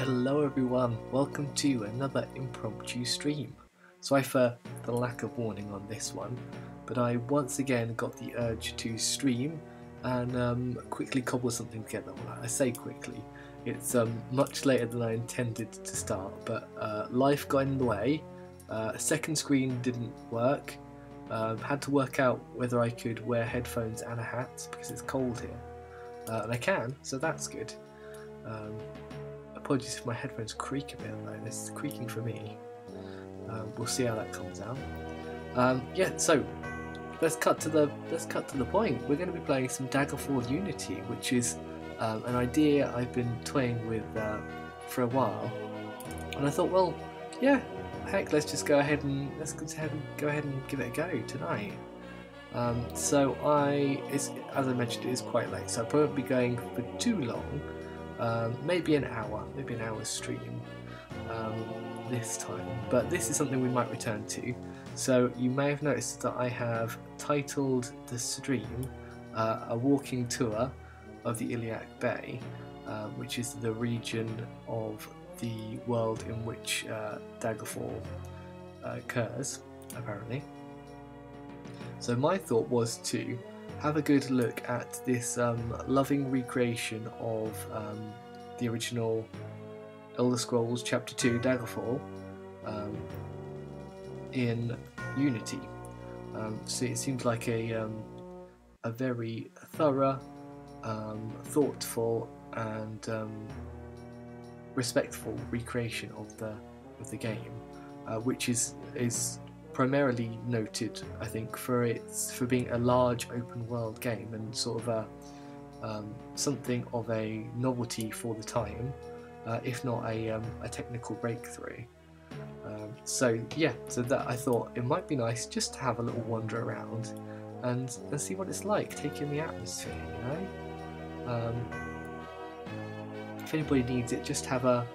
Hello everyone, welcome to another impromptu stream. Sorry for the lack of warning on this one, but I once again got the urge to stream and quickly cobble something together. Well, I say quickly, it's much later than I intended to start, but life got in the way, second screen didn't work, had to work out whether I could wear headphones and a hat because it's cold here, and I can, so that's good. Apologies if my headphones creak a bit, though. This is creaking for me. We'll see how that comes out. Yeah, so let's cut to the point. We're going to be playing some Daggerfall Unity, which is an idea I've been toying with for a while. And I thought, well, yeah, heck, let's go ahead and give it a go tonight. As I mentioned, it is quite late, so I won't be going for too long. Maybe an hour stream this time, but this is something we might return to. So you may have noticed that I have titled the stream a walking tour of the Iliac Bay, which is the region of the world in which Daggerfall occurs, apparently. So my thought was to have a good look at this loving recreation of the original Elder Scrolls Chapter 2 Daggerfall in Unity. So it seems like a very thorough, thoughtful and respectful recreation of the game, which is primarily noted, I think, for being a large open world game and sort of a something of a novelty for the time, if not a technical breakthrough. So yeah, so that I thought it might be nice just to have a little wander around and see what it's like, take in the atmosphere, you know. If anybody needs it, just have a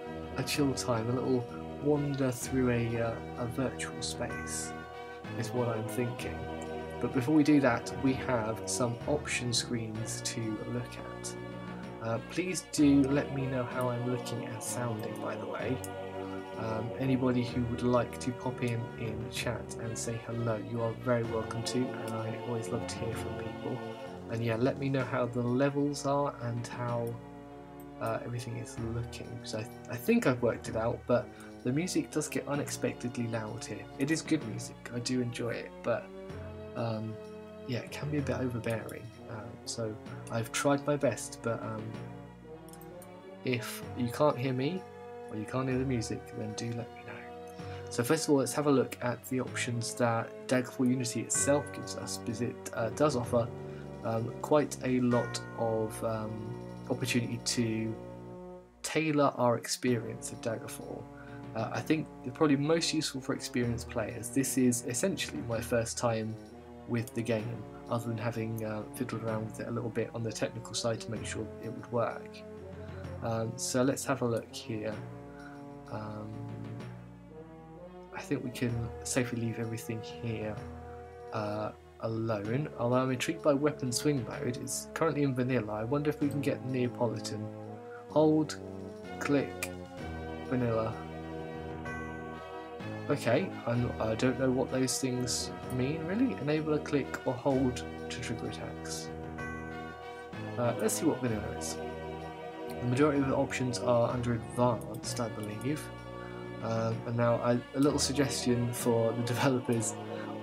chill time, a little wander through a virtual space is what I'm thinking. But before we do that, we have some option screens to look at. Please do let me know how I'm looking and sounding, by the way. Anybody who would like to pop in chat and say hello, you are very welcome to, and I always love to hear from people. And yeah, let me know how the levels are and how everything is looking, because I think I've worked it out, but the music does get unexpectedly loud here. It is good music, I do enjoy it, but yeah, it can be a bit overbearing. So I've tried my best, but if you can't hear me or you can't hear the music, then do let me know. So first of all, let's have a look at the options that Daggerfall Unity itself gives us, because it does offer quite a lot of opportunity to tailor our experience of Daggerfall. I think they're probably most useful for experienced players. This is essentially my first time with the game, other than having fiddled around with it a little bit on the technical side to make sure it would work. So let's have a look here. I think we can safely leave everything here alone, although I'm intrigued by weapon swing mode. It's currently in vanilla. I wonder if we can get Neapolitan. Hold, click, vanilla. Okay, I don't know what those things mean really. Enable a click or hold to trigger attacks. Let's see what vanilla is. The majority of the options are under advanced, I believe. And now a little suggestion for the developers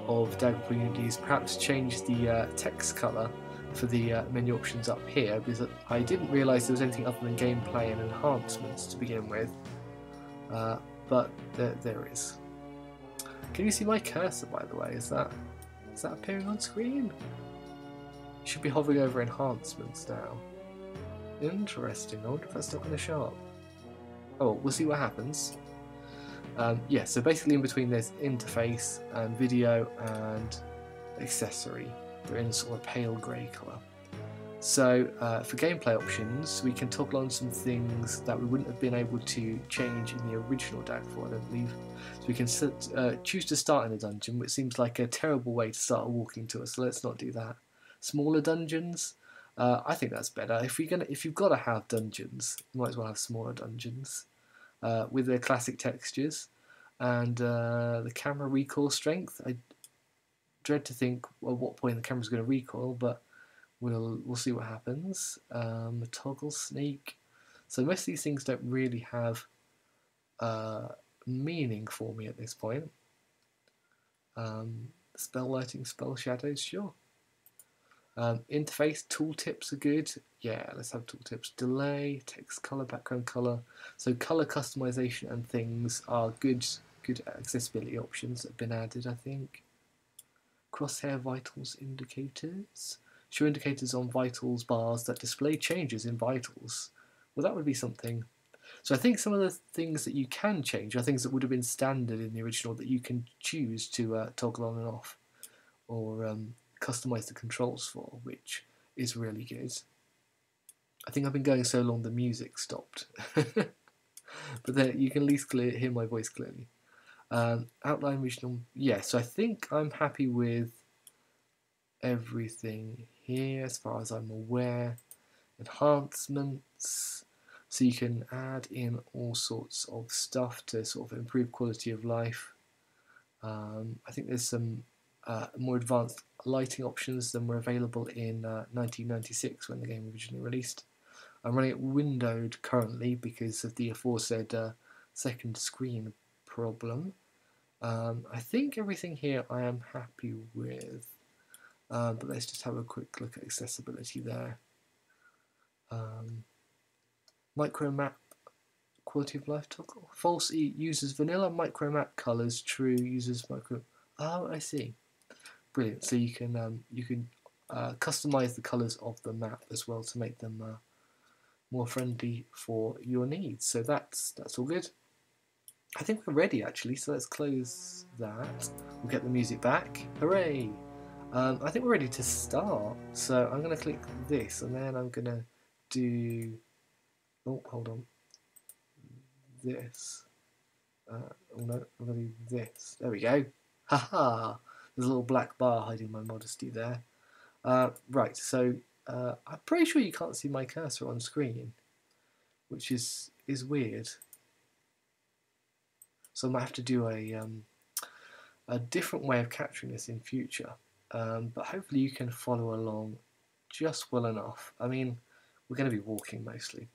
of Daggerfall Unity is perhaps change the text colour for the menu options up here, because I didn't realise there was anything other than gameplay and enhancements to begin with, but there is. Can you see my cursor, by the way? Is that appearing on screen? It should be hovering over enhancements now. Interesting, I wonder if that's not going to show up. Oh, we'll see what happens. Yeah, so basically in between there's interface and video and accessory. They're in sort of a pale grey colour. So for gameplay options, we can toggle on some things that we wouldn't have been able to change in the original Daggerfall, I don't believe. So we can choose to start in a dungeon, which seems like a terrible way to start a walking tour, so let's not do that. Smaller dungeons, I think that's better. If you've got to have dungeons, you might as well have smaller dungeons. with their classic textures, and the camera recoil strength. I dread to think at what point the camera's going to recoil, but we'll see what happens. The toggle snake. So most of these things don't really have meaning for me at this point. Spell lighting, spell shadows, sure. Interface, tooltips are good. Yeah, let's have tooltips. Delay, text color, background color. So color customization and things are good accessibility options that have been added, I think. Crosshair vitals indicators. Show indicators on vitals bars that display changes in vitals. Well, that would be something. So I think some of the things that you can change are things that would have been standard in the original that you can choose to toggle on and off, or customize the controls for, which is really good. I think I've been going so long the music stopped, but then you can at least hear my voice clearly. Outline regional, yeah, so I think I'm happy with everything here as far as I'm aware. Enhancements. So you can add in all sorts of stuff to sort of improve quality of life. I think there's some more advanced lighting options than were available in 1996 when the game originally released. I'm running it windowed currently because of the aforesaid second screen problem. I think everything here I am happy with, but let's just have a quick look at accessibility there. Micro map quality of life toggle. False uses vanilla micro map colors. True uses micro. Oh, I see. Brilliant. So you can customize the colors of the map as well to make them more friendly for your needs. So that's all good. I think we're ready actually. So let's close that. We'll get the music back. Hooray! I think we're ready to start. So I'm going to click this, and then I'm going to do. Oh, hold on, this, oh no, I'm going to do this, there we go, haha, there's a little black bar hiding my modesty there. Right, so I'm pretty sure you can't see my cursor on screen, which is weird, so I might have to do a different way of capturing this in future, but hopefully you can follow along just well enough. I mean, we're going to be walking mostly.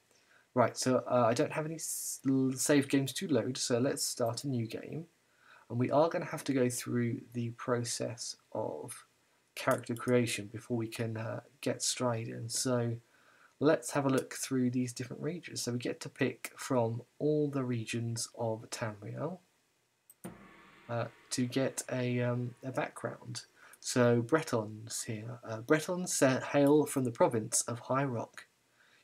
Right, so I don't have any save games to load, so let's start a new game. And we are going to have to go through the process of character creation before we can get Striden. So let's have a look through these different regions. So we get to pick from all the regions of Tamriel to get a background. So Bretons here. Bretons hail from the province of High Rock.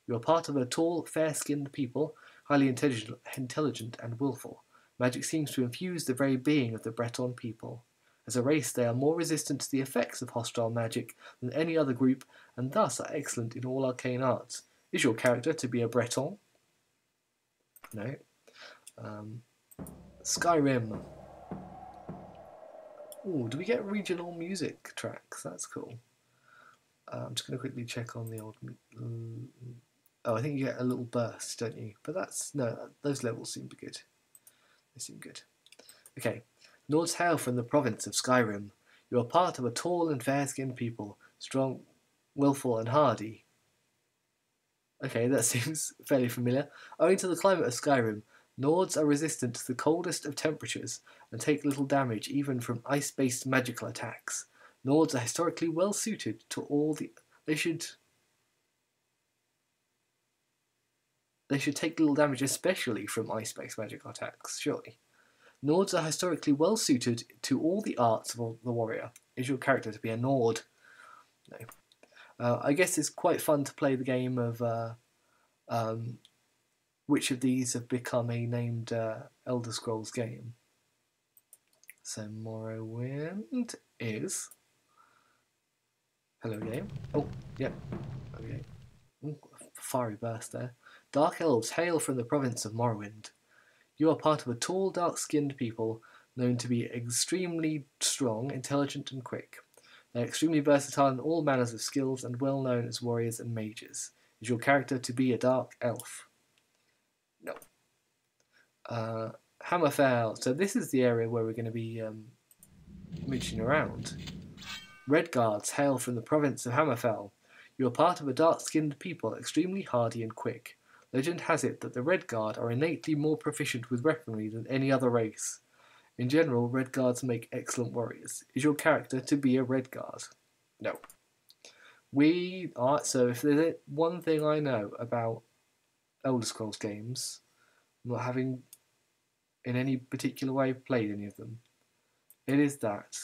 You are part of a tall, fair-skinned people, highly intelligent and willful. Magic seems to infuse the very being of the Breton people. As a race, they are more resistant to the effects of hostile magic than any other group, and thus are excellent in all arcane arts. Is your character to be a Breton? No. Skyrim. Ooh, do we get regional music tracks? That's cool. I'm just going to quickly check on the old... Oh, I think you get a little burst, don't you? But that's... No, those levels seem good. They seem good. Okay. Nords hail from the province of Skyrim. You are part of a tall and fair-skinned people, strong, willful and hardy. Okay, that seems fairly familiar. Owing to the climate of Skyrim, Nords are resistant to the coldest of temperatures and take little damage even from ice-based magical attacks. Nords are historically well suited to all the... They should take little damage, especially from ice-based magic attacks, surely. Nords are historically well suited to all the arts of the warrior. Is your character to be a Nord? No. I guess it's quite fun to play the game of which of these have become a named Elder Scrolls game. So Morrowind is... Hello game. Oh, yep. Yeah. Okay. Ooh, fiery burst there. Dark elves hail from the province of Morrowind. You are part of a tall, dark-skinned people known to be extremely strong, intelligent and quick. They are extremely versatile in all manners of skills and well known as warriors and mages. Is your character to be a dark elf? No. Hammerfell. So this is the area where we're going to be mooching around. Red guards hail from the province of Hammerfell. You are part of a dark-skinned people, extremely hardy and quick. Legend has it that the Red Guard are innately more proficient with weaponry than any other race. In general, Red Guards make excellent warriors. Is your character to be a Red Guard? No. We are, so if there's one thing I know about Elder Scrolls games, not having in any particular way played any of them, it is that,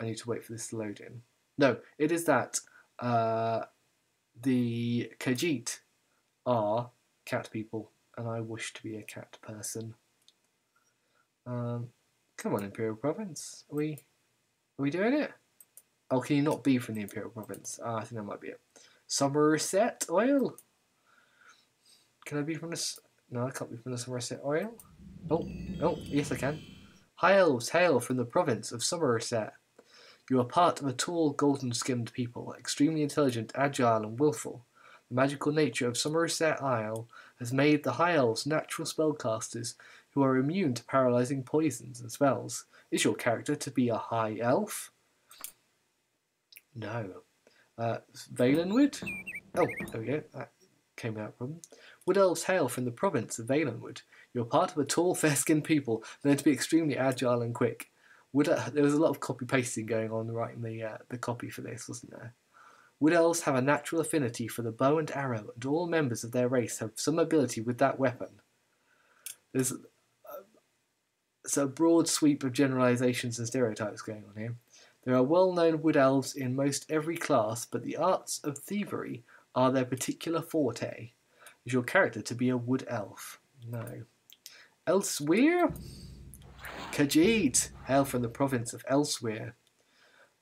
I need to wait for this to load in. No, it is that the Khajiit are cat people, and I wish to be a cat person. Come on, Imperial Province. Are we doing it? Oh, can you not be from the Imperial Province? I think that might be it. Summerset Isle. Can I be from this? No, I can't be from the Summerset Isle. Oh, yes I can. High elves hail from the province of Summerset. You are part of a tall, golden-skinned people, extremely intelligent, agile, and willful. The magical nature of Summerset Isle has made the High Elves natural spellcasters who are immune to paralysing poisons and spells. Is your character to be a High Elf? No. Valenwood? Oh, there we go. That came out problem. Wood Elves hail from the province of Valenwood. You are part of a tall, fair-skinned people, known to be extremely agile and quick. There was a lot of copy-pasting going on writing the copy for this, wasn't there? Wood elves have a natural affinity for the bow and arrow, and all members of their race have some ability with that weapon. There's a broad sweep of generalisations and stereotypes going on here. There are well-known wood elves in most every class, but the arts of thievery are their particular forte. Is your character to be a wood elf? No. Elsewhere? Khajiit, hail from the province of Elsewhere.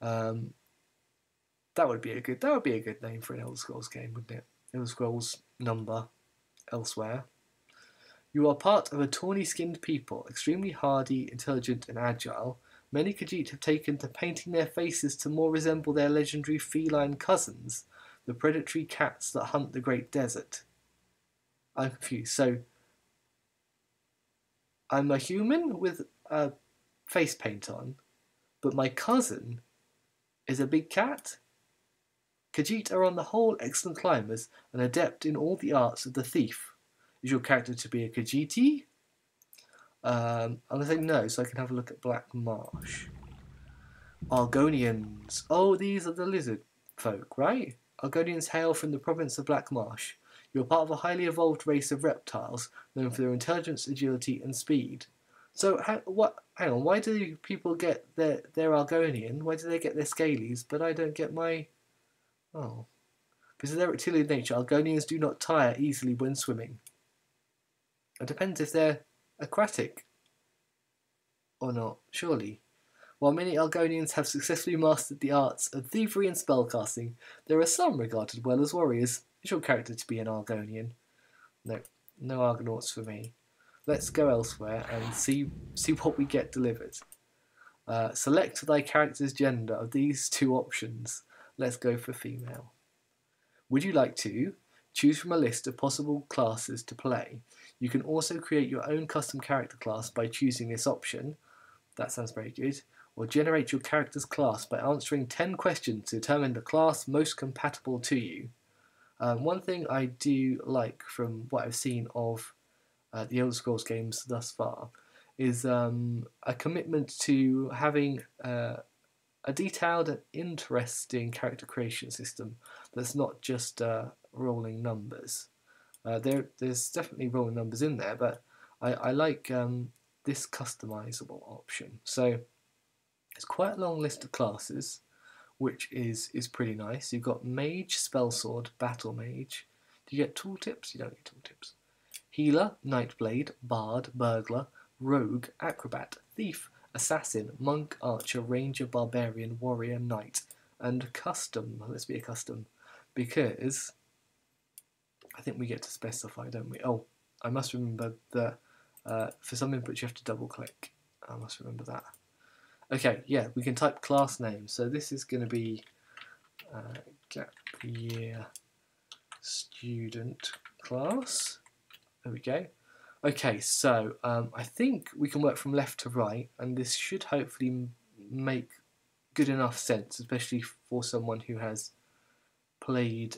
That would be a good name for an Elder Scrolls game, wouldn't it? Elder Scrolls number Elsewhere. You are part of a tawny-skinned people, extremely hardy, intelligent, and agile. Many Khajiit have taken to painting their faces to more resemble their legendary feline cousins, the predatory cats that hunt the Great Desert. I'm confused. So, I'm a human with a face paint on, but my cousin is a big cat? Khajiit are on the whole excellent climbers and adept in all the arts of the thief. Is your character to be a Khajiiti? I'm going to say no, so I can have a look at Black Marsh. Argonians. Oh, these are the lizard folk, right? Argonians hail from the province of Black Marsh. You are part of a highly evolved race of reptiles, known for their intelligence, agility, and speed. So, hang on, why do people get their Argonian? Why do they get their Scalies, but I don't get my... Oh. Because of their reptilian nature, Argonians do not tire easily when swimming. It depends if they're aquatic or not, surely. While many Argonians have successfully mastered the arts of thievery and spellcasting, there are some regarded well as warriors. Is your character to be an Argonian? No, no Argonauts for me. Let's go elsewhere and see what we get delivered. Select thy character's gender of these two options. Let's go for female. Would you like to choose from a list of possible classes to play? You can also create your own custom character class by choosing this option. That sounds very good. Or generate your character's class by answering 10 questions to determine the class most compatible to you. One thing I do like from what I've seen of the Elder Scrolls games thus far is a commitment to having a detailed and interesting character creation system that's not just rolling numbers. There's definitely rolling numbers in there, but I like this customizable option. So it's quite a long list of classes, which is pretty nice. You've got Mage, Spellsword, Battle Mage. Do you get tooltips? You don't get tooltips. Healer, Nightblade, Bard, Burglar, Rogue, Acrobat, Thief, Assassin, Monk, Archer, Ranger, Barbarian, Warrior, Knight, and Custom. Let's be a Custom, because I think we get to specify, don't we? Oh, I must remember that for some inputs you have to double click. I must remember that. Okay, yeah, we can type class name. So this is going to be Gap Year Student Class. There we go. Okay, so I think we can work from left to right, and this should hopefully make good enough sense, especially for someone who has played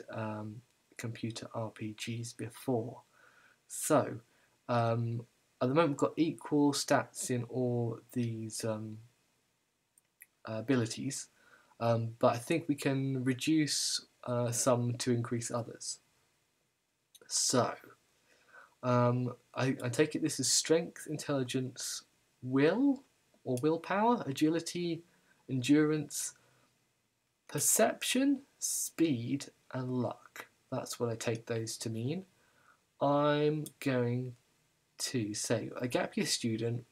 computer RPGs before. So, at the moment we've got equal stats in all these abilities, but I think we can reduce some to increase others. So, I take it this is strength, intelligence, will or willpower, agility, endurance, perception, speed and luck. That's what I take those to mean. I'm going to say a gap year student,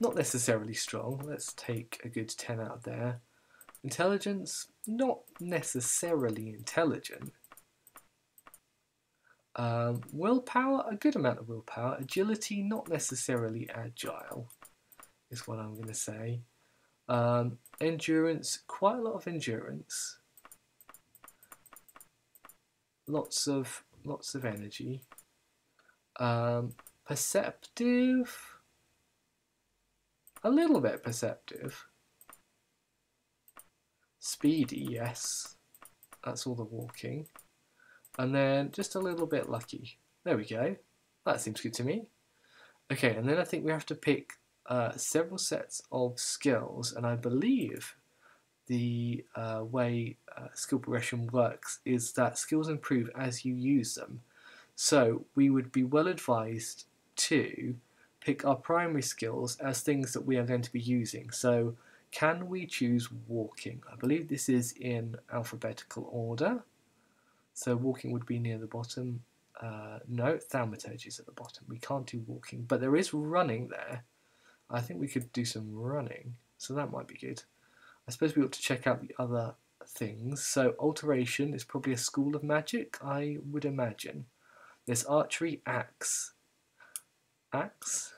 not necessarily strong, let's take a good 10 out of there. Intelligence, not necessarily intelligent. Willpower, a good amount of willpower. Agility, not necessarily agile, is what I'm going to say. Endurance, quite a lot of endurance. Lots of energy. Perceptive, a little bit perceptive. Speedy, yes, that's all the walking. And then just a little bit lucky. There we go. That seems good to me. Okay, and then I think we have to pick several sets of skills, and I believe the way skill progression works is that skills improve as you use them. So we would be well advised to pick our primary skills as things that we are going to be using. So can we choose walking? I believe this is in alphabetical order. So walking would be near the bottom. No, thaumaturgy is at the bottom. We can't do walking, but there is running there. I think we could do some running, so that might be good. I suppose we ought to check out the other things. So alteration is probably a school of magic, I would imagine. There's archery, axe. Axe?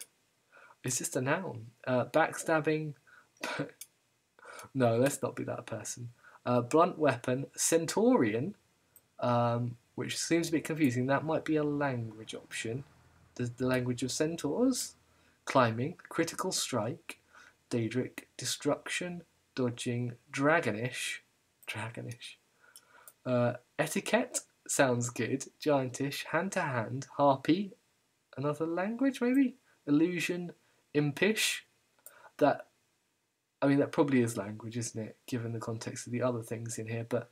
It's just a noun. Backstabbing. No, let's not be that person. Blunt weapon, centaurian. Which seems a bit confusing. That might be a language option. The language of centaurs, climbing, critical strike, Daedric, destruction, dodging, dragonish, etiquette, sounds good, giantish, hand to hand, harpy, another language maybe, illusion, impish. That probably is language, isn't it? Given the context of the other things in here, but.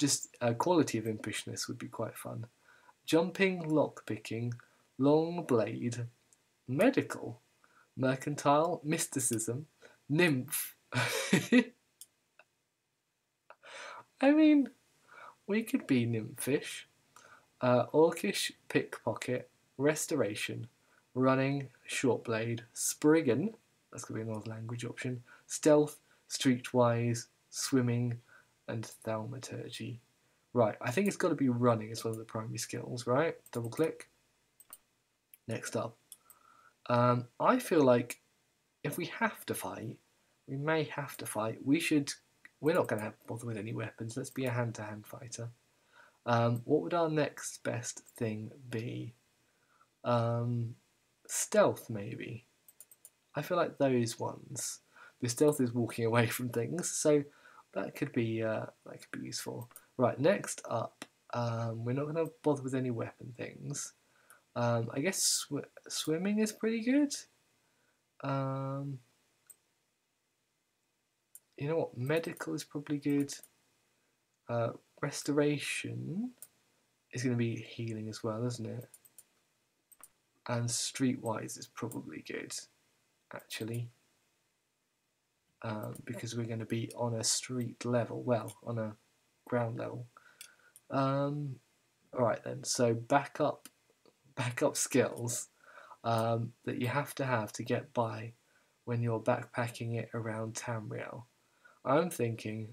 Just a quality of impishness would be quite fun. Jumping, lockpicking, long blade, medical, mercantile, mysticism, nymph. I mean, we could be nymphish. Orcish, pickpocket, restoration, running, short blade, spriggan, that's going to be another language option, stealth, streetwise, swimming, and thaumaturgy. Right, I think it's got to be running as one of the primary skills, right? Double click. Next up. I feel like if we have to fight, we may have to fight, we're not going to have to bother with any weapons, let's be a hand-to-hand fighter. What would our next best thing be? Stealth, maybe. I feel like those ones. The stealth is walking away from things, so that could be useful. Right, next up, we're not going to bother with any weapon things. I guess swimming is pretty good. You know what? Medical is probably good. Restoration is going to be healing as well, isn't it? And streetwise is probably good, actually. Because we're going to be on a street level, well, on a ground level. Alright then, so back up skills that you have to get by when you're backpacking it around Tamriel. I'm thinking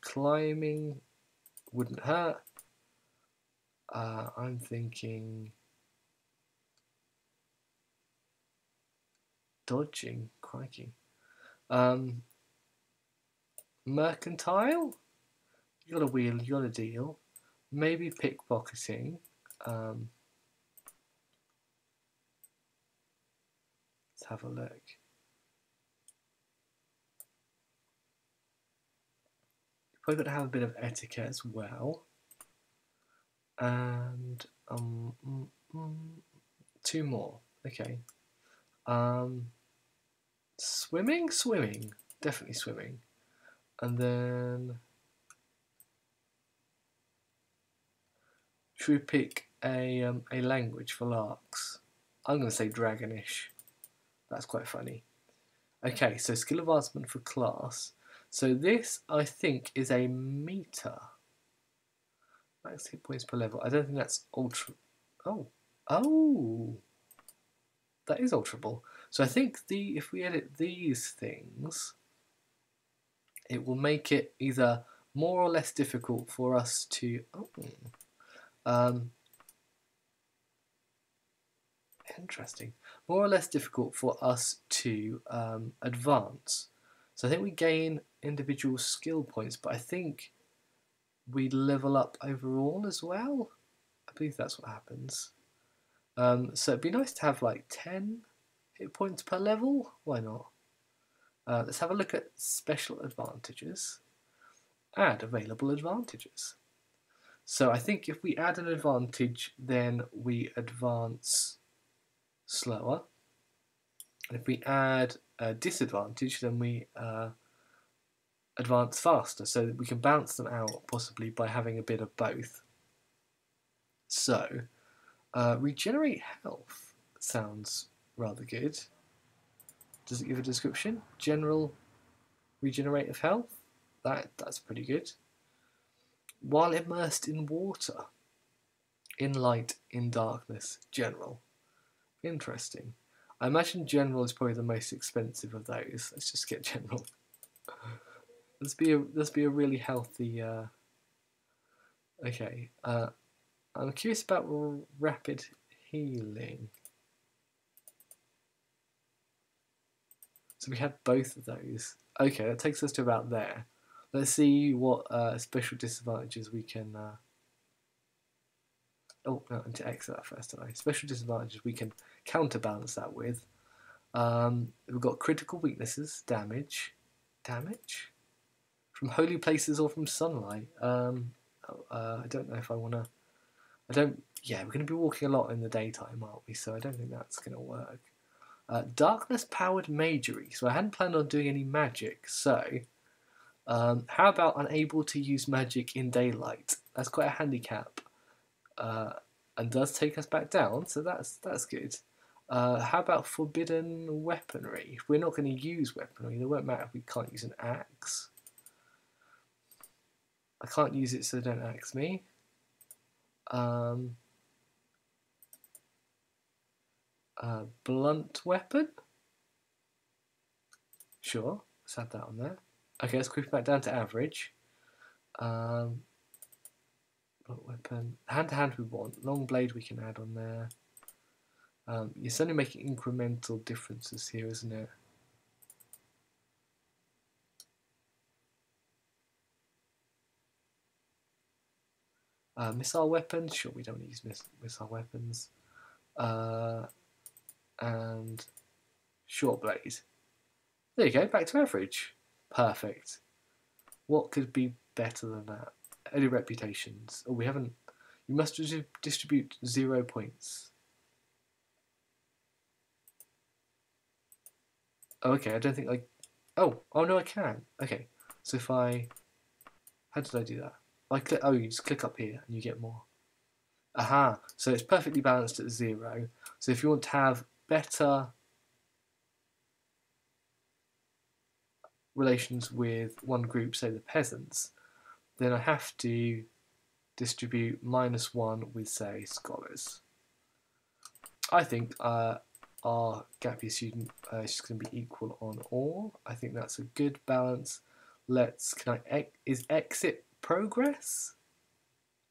climbing wouldn't hurt. I'm thinking dodging, crikey. Mercantile, you gotta wheel, you gotta deal. Maybe pickpocketing, Let's have a look. You've probably got to have a bit of etiquette as well. And 2 more. Okay. Swimming, definitely swimming. And then should we pick a language for larks? I'm going to say Dragonish. That's quite funny. Okay, so skill advancement for class. So this, I think, is a meter. Max hit points per level. I don't think that's ultra... Oh. Oh! That is ultraable. So I think if we edit these things, it will make it either more or less difficult for us to... Oh. Interesting. More or less difficult for us to advance. So I think we gain individual skill points, but I think we level up overall as well. I believe that's what happens. So it'd be nice to have like 10 hit points per level. Why not? Let's have a look at special advantages. Add available advantages. So I think if we add an advantage, then we advance slower. And if we add a disadvantage, then we advance faster, so that we can balance them out possibly by having a bit of both. So regenerate health sounds rather good. Does it give a description? General regenerate of health? That's pretty good. While immersed in water, in light, in darkness, general. Interesting. I imagine general is probably the most expensive of those. Let's just get general. Let's be a really healthy. Okay, I'm curious about rapid healing. So we had both of those. Okay, that takes us to about there. Let's see what special disadvantages we can. Oh no, and to exit that first, didn't I? Special disadvantages we can counterbalance that with. We've got critical weaknesses, damage. From holy places or from sunlight. I don't know if I want to... Yeah, we're going to be walking a lot in the daytime, aren't we? So I don't think that's going to work. Darkness-powered magery. So I hadn't planned on doing any magic. So how about unable to use magic in daylight? That's quite a handicap. And does take us back down. So that's good. How about forbidden weaponry? If we're not going to use weaponry, it won't matter if we can't use an axe. I can't use it, so don't axe me. Blunt weapon? Sure, let's add that on there. Okay, let's creep back down to average. Blunt weapon. Hand to hand we want. Long blade we can add on there. You're certainly making incremental differences here, isn't it? Missile weapons, sure, we don't want to use missile weapons. And short blade. There you go, back to average. Perfect. What could be better than that? Any reputations? Oh, we haven't... You must distribute 0 points. Oh, okay, I don't think I... Oh no, I can. Okay, so if I... How did I do that? Oh, you just click up here and you get more. Aha, so it's perfectly balanced at 0. So if you want to have better relations with one group, say the peasants, then I have to distribute -1 with, say, scholars. I think our gap year student is just going to be equal on all. I think that's a good balance. Let's... Is exit... progress?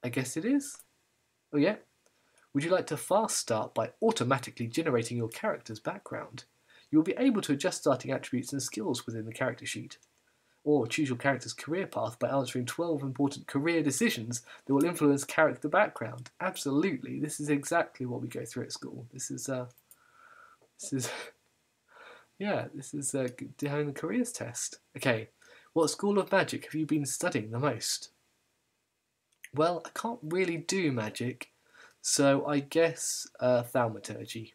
I guess it is. Oh yeah. Would you like to fast start by automatically generating your character's background? You will be able to adjust starting attributes and skills within the character sheet. or choose your character's career path by answering 12 important career decisions that will influence character background. Absolutely, this is exactly what we go through at school. This is having the careers test. Okay, what school of magic have you been studying the most? Well, I can't really do magic, so I guess thaumaturgy.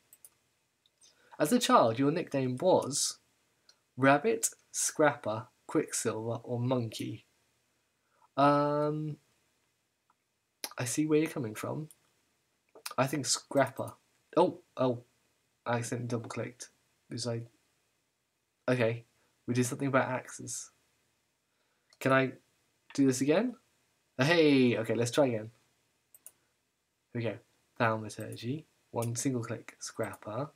As a child, your nickname was Rabbit, Scrapper, Quicksilver, or Monkey. I see where you're coming from. I think Scrapper. Oh, I accidentally double-clicked. Okay, we did something about axes. Can I do this again? Hey, okay, let's try again. Here we go. Thaumaturgy. One single click. Scrapper.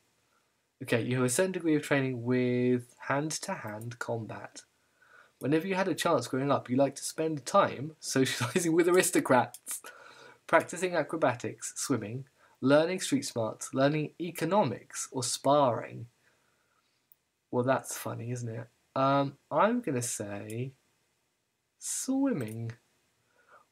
Okay, you have a certain degree of training with hand-to-hand combat. Whenever you had a chance growing up, you liked to spend time socialising with aristocrats, practicing acrobatics, swimming, learning street smarts, learning economics, or sparring. Well, that's funny, isn't it? I'm going to say swimming.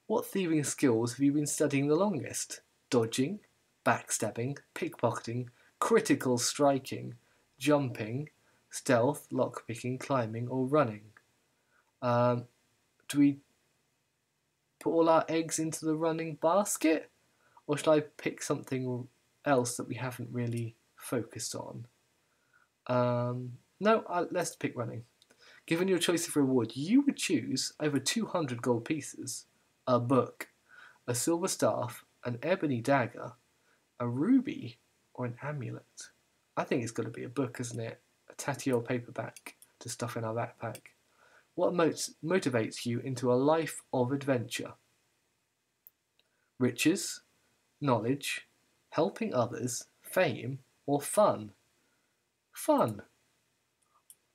What thieving skills have you been studying the longest? Dodging, backstabbing, pickpocketing, critical striking, jumping, stealth, lockpicking, climbing, or running. Do we put all our eggs into the running basket? Or should I pick something else that we haven't really focused on? Let's pick running. Given your choice of reward, you would choose over 200 gold pieces, a book, a silver staff, an ebony dagger, a ruby, or an amulet. I think it's got to be a book, isn't it? A tatty old paperback to stuff in our backpack. What motivates you into a life of adventure? Riches, knowledge, helping others, fame, or fun? Fun.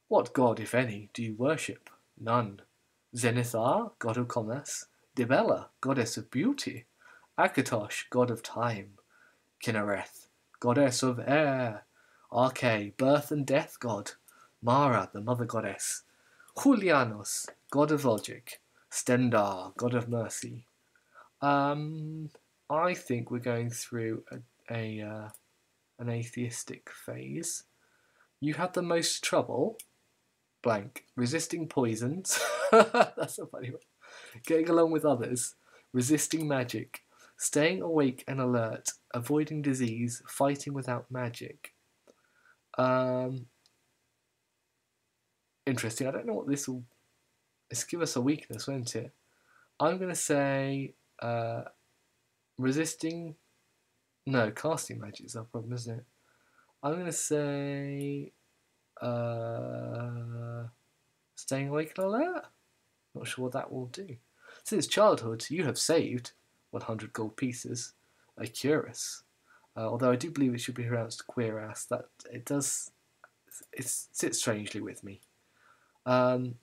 What god, if any, do you worship? None. Zenithar, god of commerce. Dibella, goddess of beauty. Akatosh, god of time. Kinnereth, goddess of air. Arke, birth and death god. Mara, the mother goddess. Julianos, god of logic. Stendar, god of mercy. I think we're going through an atheistic phase. You had the most trouble, blank, resisting poisons. That's a funny one. Getting along with others, resisting magic, staying awake and alert, avoiding disease, fighting without magic. Interesting. I don't know what this will... It's give us a weakness, won't it? I'm going to say resisting... No, casting magic is our problem, isn't it? I'm going to say staying awake and alert? Not sure what that will do. Since childhood, you have saved 100 gold pieces, a cuirass. Although I do believe it should be pronounced queerass. That it does, it sits strangely with me. An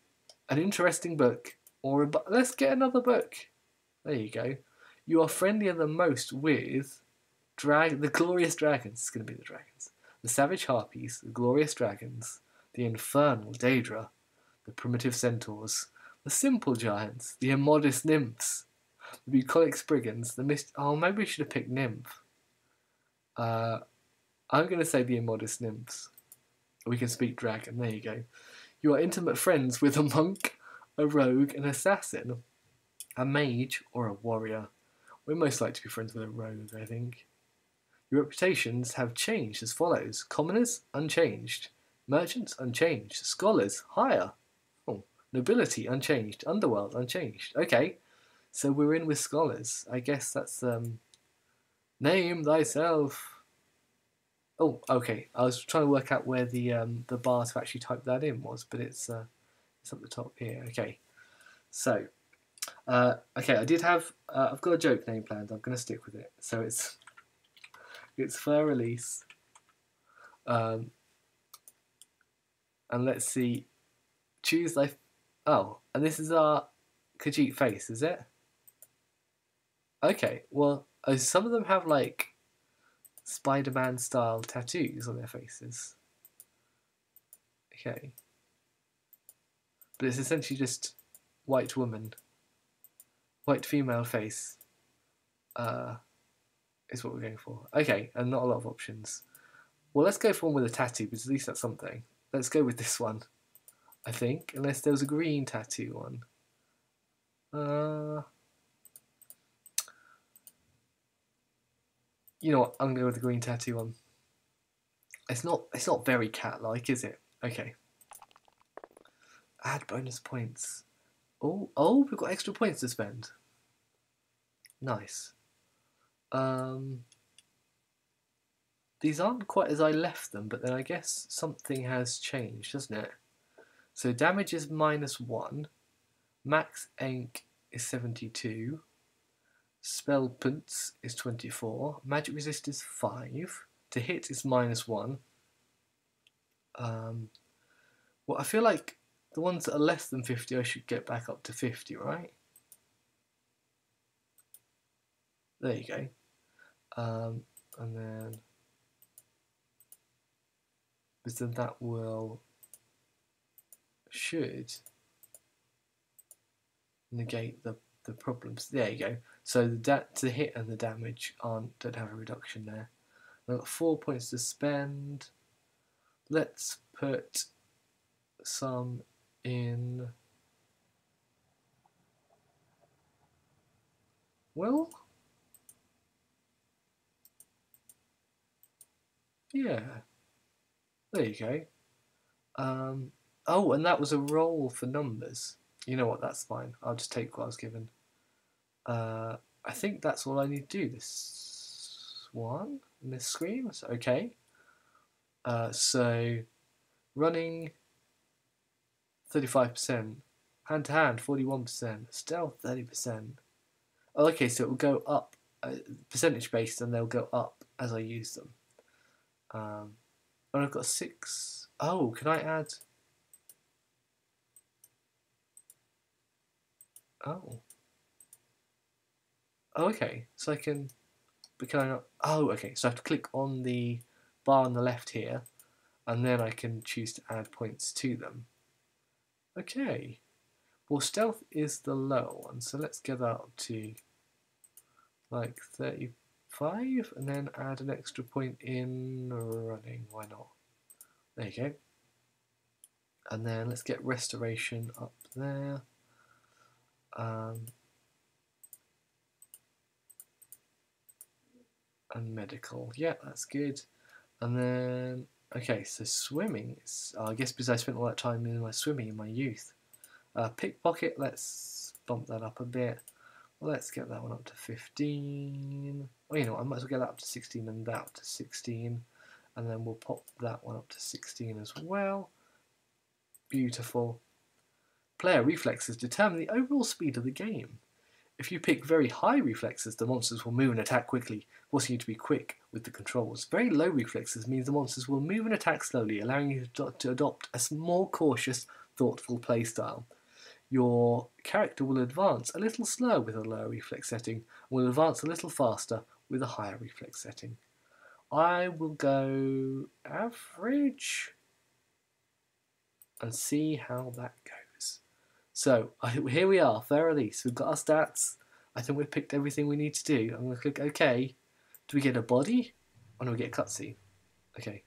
interesting book, or a let's get another book. There you go. You are friendlier than most with the glorious dragons. It's going to be the dragons, the savage harpies, the glorious dragons, the infernal Daedra, the primitive centaurs, the simple giants, the immodest nymphs, the bucolic brigands, the mist... Oh, maybe we should have picked nymph. I'm going to say the immodest nymphs. We can speak dragon, there you go. You are intimate friends with a monk, a rogue, an assassin, a mage, or a warrior. We're most likely to be friends with a rogue, I think. Your reputations have changed as follows. Commoners, unchanged. Merchants, unchanged. Scholars, higher. Nobility, unchanged. Underworld, unchanged. Okay, so we're in with scholars. I guess that's, name thyself. Oh, okay, I was trying to work out where the bar to actually type that in was, but it's at the top here. Okay, so, okay, I did have, I've got a joke name planned. I'm going to stick with it. So it's Für Elise. And let's see, choose thy... Oh, and this is our Khajiit face, is it? Okay, well, some of them have, like, Spider-Man-style tattoos on their faces. Okay. but it's essentially just white woman, white female face is what we're going for. Okay, and not a lot of options. Well, let's go for one with a tattoo, because at least that's something. Let's go with this one, I think, unless there was a green tattoo one. You know what, I'm going to go with the green tattoo one. It's not very cat-like, is it? Okay. Add bonus points. Oh, we've got extra points to spend. Nice. These aren't quite as I left them, but then I guess something has changed, doesn't it? So damage is -1. Max Ink is 72. Spell Punts is 24. Magic Resist is 5. To hit is -1. Well, I feel like the ones that are less than 50, I should get back up to 50, right? There you go. And then... because then that will... should... negate the problems. There you go. So the hit and the damage don't have a reduction there. I've got 4 points to spend. Let's put some in. Well, yeah, there you go. Oh, and that was a roll for numbers. You know what? That's fine. I'll just take what I was given. I think that's all I need to do. This one. In this screen, so, okay. So running 35%, hand to hand 41%, stealth 30%. Oh, okay, so it will go up percentage based, and they'll go up as I use them. And I've got 6. Oh, can I add? Oh, okay, so I can. But can I not? Oh, okay, so I have to click on the bar on the left here, and then I can choose to add points to them. Okay. Well, stealth is the lower one, so let's get that up to like 35, and then add an extra point in running. Why not? There you go. And then let's get restoration up there. And medical, yeah, that's good. And then, okay, so swimming, I guess because I spent all that time in my swimming in my youth. Pickpocket, let's bump that up a bit. Let's get that one up to 15. Oh, you know what, I might as well get that up to 16 and that up to 16. And then we'll pop that one up to 16 as well. Beautiful. Player reflexes determine the overall speed of the game. If you pick very high reflexes, the monsters will move and attack quickly, forcing you to be quick with the controls. Very low reflexes means the monsters will move and attack slowly, allowing you to adopt a more cautious, thoughtful playstyle. Your character will advance a little slower with a lower reflex setting, and will advance a little faster with a higher reflex setting. I will go average and see how that goes. So, here we are, Für Elise. We've got our stats. I think we've picked everything we need to do. I'm going to click OK. Do we get a body? Or do we get a cutscene? Okay.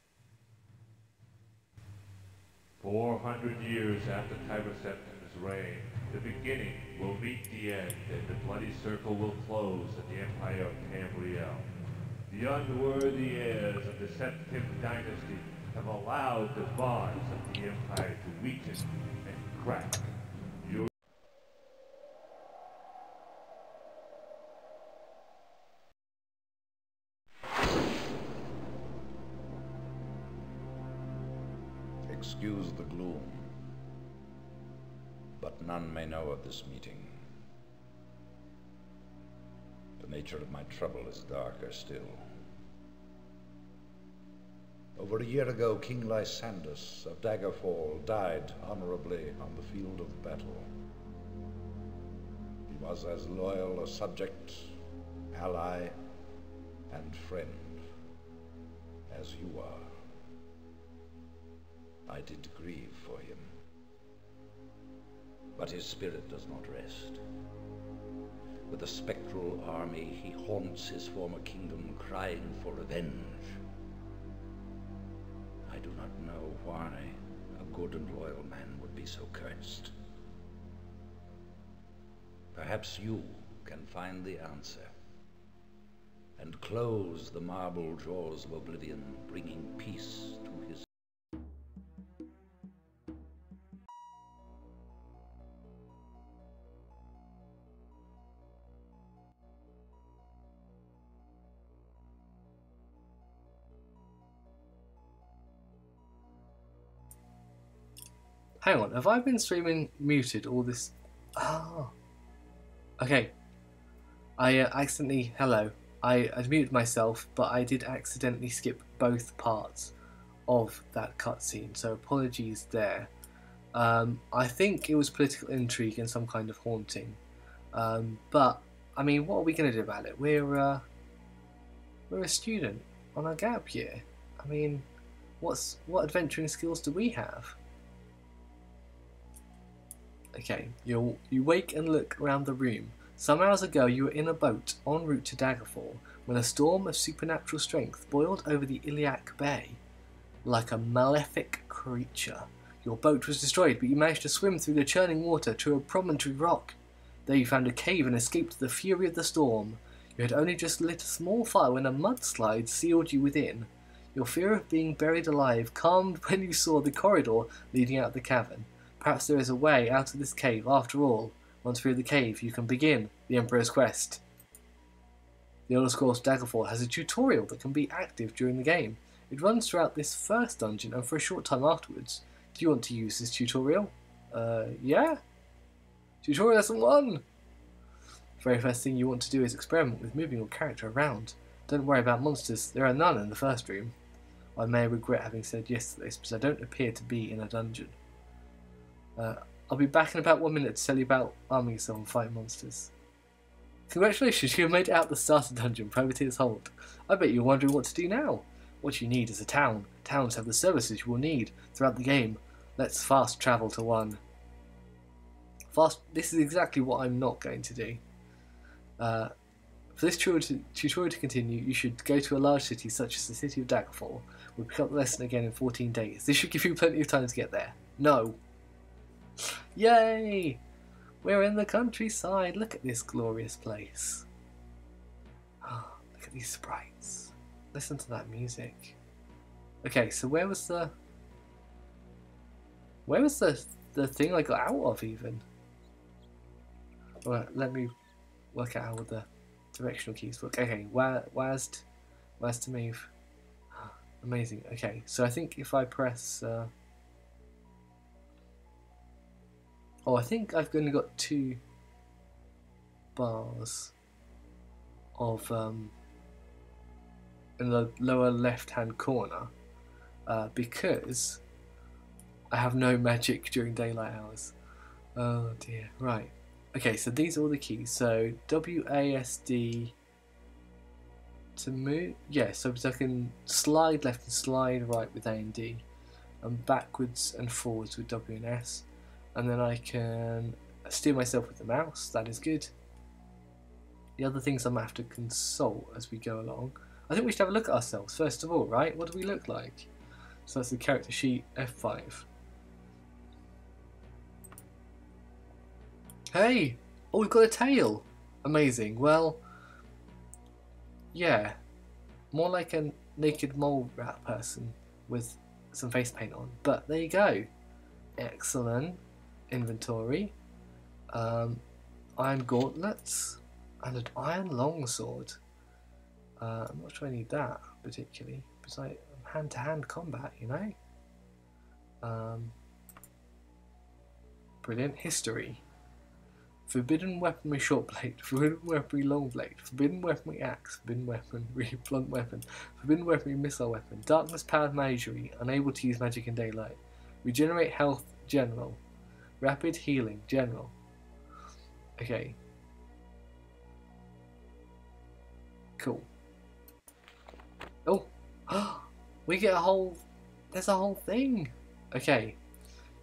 400 years after Tiber Septim's reign, the beginning will meet the end, and the bloody circle will close in the Empire of Tamriel. The unworthy heirs of the Septim dynasty have allowed the bonds of the Empire to weaken and crack. Excuse the gloom, but none may know of this meeting. The nature of my trouble is darker still. Over a year ago, King Lysandus of Daggerfall died honorably on the field of battle. He was as loyal a subject, ally, and friend as you are. I did grieve for him. but his spirit does not rest. With a spectral army, he haunts his former kingdom, crying for revenge. I do not know why a good and loyal man would be so cursed. Perhaps you can find the answer and close the marble jaws of oblivion, bringing peace to his... Hang on, have I been streaming muted all this? Oh. Okay. I accidentally... Hello. I muted myself, but I did accidentally skip both parts of that cutscene, so apologies there. I think it was political intrigue and some kind of haunting. But, I mean, what are we going to do about it? We're a student on our gap year. I mean, what adventuring skills do we have? Okay, you wake and look around the room. Some hours ago you were in a boat en route to Daggerfall when a storm of supernatural strength boiled over the Iliac Bay. Like a malefic creature, your boat was destroyed, but you managed to swim through the churning water to a promontory rock. There you found a cave and escaped the fury of the storm. You had only just lit a small fire when a mudslide sealed you within. Your fear of being buried alive calmed when you saw the corridor leading out of the cavern. Perhaps there is a way out of this cave after all. Once through the cave, you can begin the Emperor's Quest. The Elder Scrolls Daggerfall has a tutorial that can be active during the game. It runs throughout this first dungeon and for a short time afterwards. Do you want to use this tutorial? Yeah? Tutorial lesson 1! The very first thing you want to do is experiment with moving your character around. Don't worry about monsters, there are none in the first room. I may regret having said yes to this, because I don't appear to be in a dungeon. I'll be back in about 1 minute to tell you about arming yourself and fighting monsters. Congratulations, you have made it out the starter dungeon, Privateer's Hold. I bet you're wondering what to do now. What you need is a town. Towns have the services you will need throughout the game. Let's fast travel to one. This is exactly what I'm not going to do. For this tutorial to continue, you should go to a large city such as the city of Daggerfall. We'll pick up the lesson again in 14 days. This should give you plenty of time to get there. No. Yay! We're in the countryside. Look at this glorious place. Oh, look at these sprites. Listen to that music. Okay, so where was the thing I got out of even? Alright, let me work out how the directional keys work. Okay, where's to move? Amazing. Okay, so I think if I press oh, I think I've only got 2 bars of in the lower left-hand corner because I have no magic during daylight hours. Oh dear, right. Okay, so these are all the keys. So WASD to move. Yeah, so I can slide left and slide right with A and D, and backwards and forwards with W and S. And then I can steer myself with the mouse, that is good. The other things I'm going to have to consult as we go along. I think we should have a look at ourselves first of all, right? What do we look like? So that's the character sheet, F5. Hey! Oh, we've got a tail! Amazing. Well, yeah. More like a naked mole rat person with some face paint on. But there you go. Excellent. Inventory, iron gauntlets, and an iron longsword. I'm not sure I need that particularly, because I'm hand-to-hand combat, you know? Brilliant. History. Forbidden weaponry short blade, forbidden weaponry long blade, forbidden weaponry axe, forbidden weaponry blunt weapon, forbidden weaponry missile weapon, darkness powered magery, unable to use magic in daylight, regenerate health, general. Rapid healing, general. Okay. Cool. Oh! We get a whole... There's a whole thing! Okay.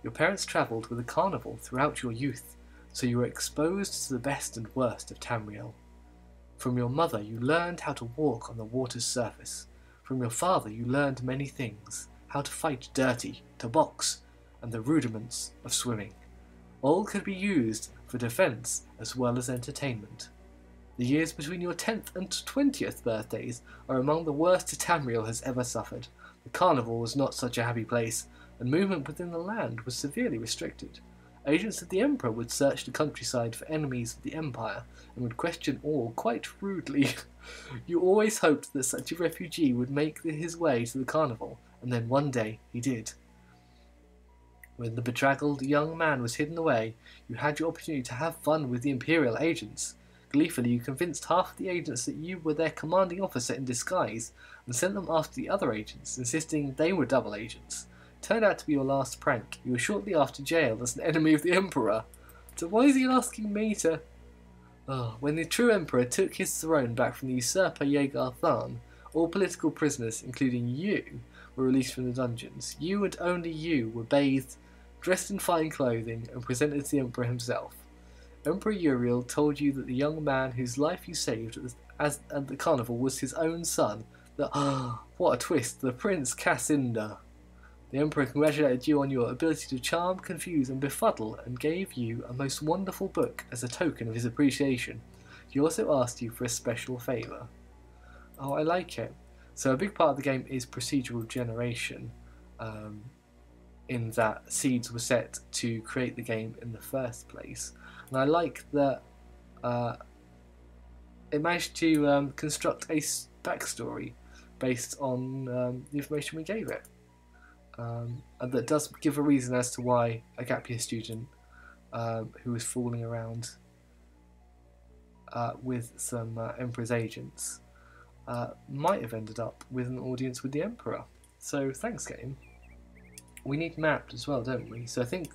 Your parents travelled with a carnival throughout your youth, so you were exposed to the best and worst of Tamriel. From your mother you learned how to walk on the water's surface. From your father you learned many things, how to fight dirty, to box, and the rudiments of swimming. All could be used for defence as well as entertainment. The years between your 10th and 20th birthdays are among the worst Tamriel has ever suffered. The carnival was not such a happy place, and movement within the land was severely restricted. Agents of the Emperor would search the countryside for enemies of the Empire, and would question all quite rudely. You always hoped that such a refugee would make his way to the carnival, and then one day he did. When the bedraggled young man was hidden away, you had your opportunity to have fun with the Imperial agents. Gleefully, you convinced half the agents that you were their commanding officer in disguise, and sent them after the other agents, insisting they were double agents. It turned out to be your last prank. You were shortly after jailed as an enemy of the Emperor. So why is he asking me to... Oh, when the true Emperor took his throne back from the usurper Yeager Than, all political prisoners, including you, were released from the dungeons. You and only you were bathed, dressed in fine clothing, and presented to the Emperor himself. Emperor Uriel told you that the young man whose life you saved at the carnival was his own son. What a twist, the Prince Cassinda. The Emperor congratulated you on your ability to charm, confuse, and befuddle, and gave you a most wonderful book as a token of his appreciation. He also asked you for a special favour. Oh, I like it. So a big part of the game is procedural generation. In that seeds were set to create the game in the first place, and I like that it managed to construct a backstory based on the information we gave it, and that does give a reason as to why a gap year student who was fooling around with some Emperor's agents might have ended up with an audience with the Emperor. So thanks, game. We need mapped as well, don't we? So I think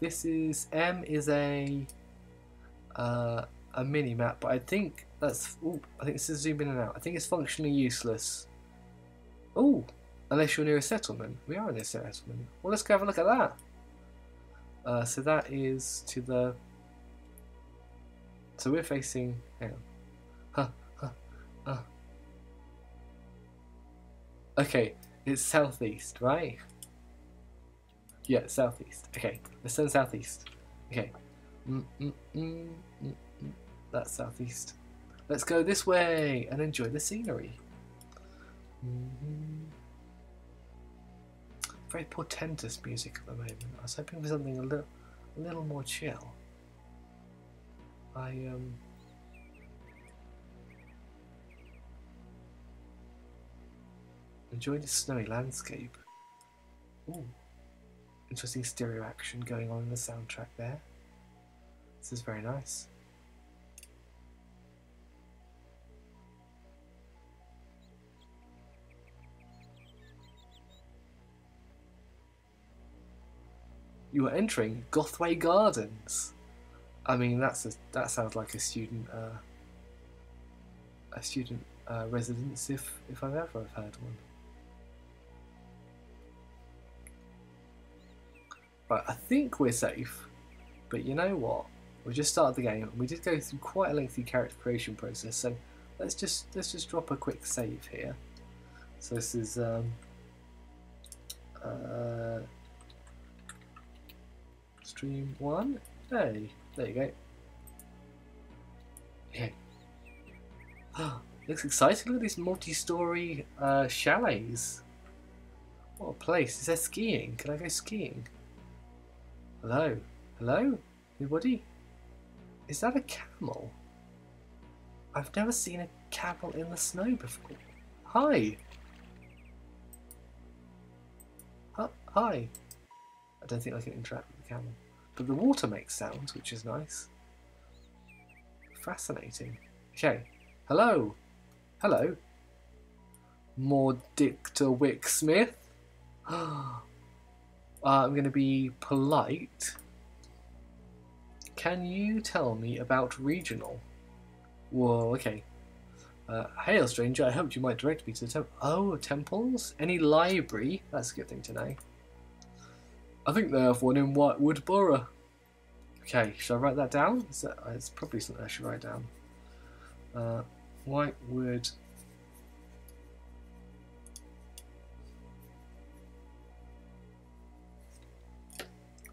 this is M is a mini map, but I think that's... Ooh, I think this is zoom in and out. I think it's functionally useless. Oh, unless you're near a settlement. We are near a settlement. Well, let's go have a look at that. So that is to the... So we're facing... Hang on. Okay, it's southeast, right? Yeah, southeast. Okay, let's turn southeast. Okay. That's southeast. Let's go this way and enjoy the scenery. Very portentous music at the moment. I was hoping for something a little more chill. Enjoy the snowy landscape. Ooh. Interesting stereo action going on in the soundtrack there. This is very nice. You are entering Gothway Gardens. I mean, that sounds like a student residence if I've ever heard one. Right, I think we're safe, but you know what? We just started the game, and we did go through quite a lengthy character creation process, so let's just drop a quick save here. So this is stream 1. Hey, there you go. Yeah. Oh, looks exciting! Look at these multi-story chalets. What a place! Is there skiing? Can I go skiing? Hello? Hello? Anybody? Is that a camel? I've never seen a camel in the snow before. Hi! Hi! I don't think I can interact with the camel. But the water makes sounds, which is nice. Fascinating. Okay. Hello! Hello! Mordictor Wicksmith? Ah! I'm going to be polite. Can you tell me about regional? Whoa, okay. Hail, stranger. I hoped you might direct me to the temple. Oh, temples? Any library? That's a good thing to know. I think they have one in Whitewood Borough. Okay, should I write that down? Is that, it's probably something I should write down. Whitewood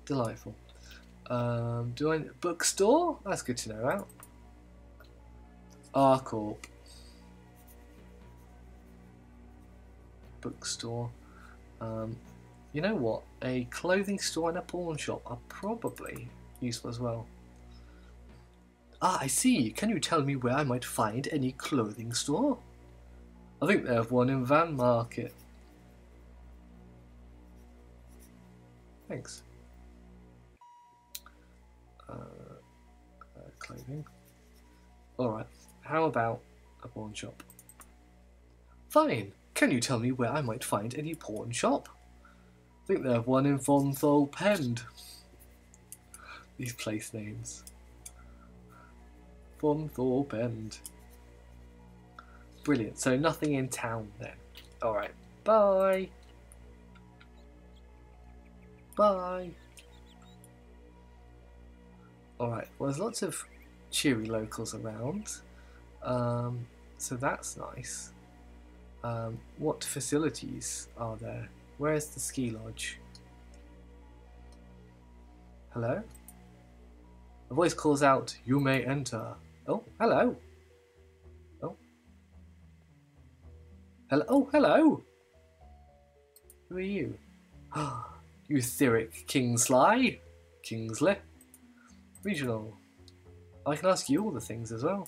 delightful. Do I bookstore? That's good to know about. Arcorp Bookstore. You know what? A clothing store and a pawn shop are probably useful as well. Ah, I see. Can you tell me where I might find any clothing store? I think they have one in Van Market. Thanks. Clothing. Alright, how about a pawn shop? Fine. Can you tell me where I might find any pawn shop? I think they have one in Von Pend. These place names. Von Pend. Brilliant. So nothing in town then. Alright. Bye. Bye. Alright, well there's lots of cheery locals around, so that's nice. What facilities are there? Where's the ski lodge? Hello? A voice calls out, "You may enter." Oh, hello. Oh. Hello. Oh, hello. Who are you? Ah, Eutheric Kingsley. Kingsley. Regional. I can ask you all the things as well.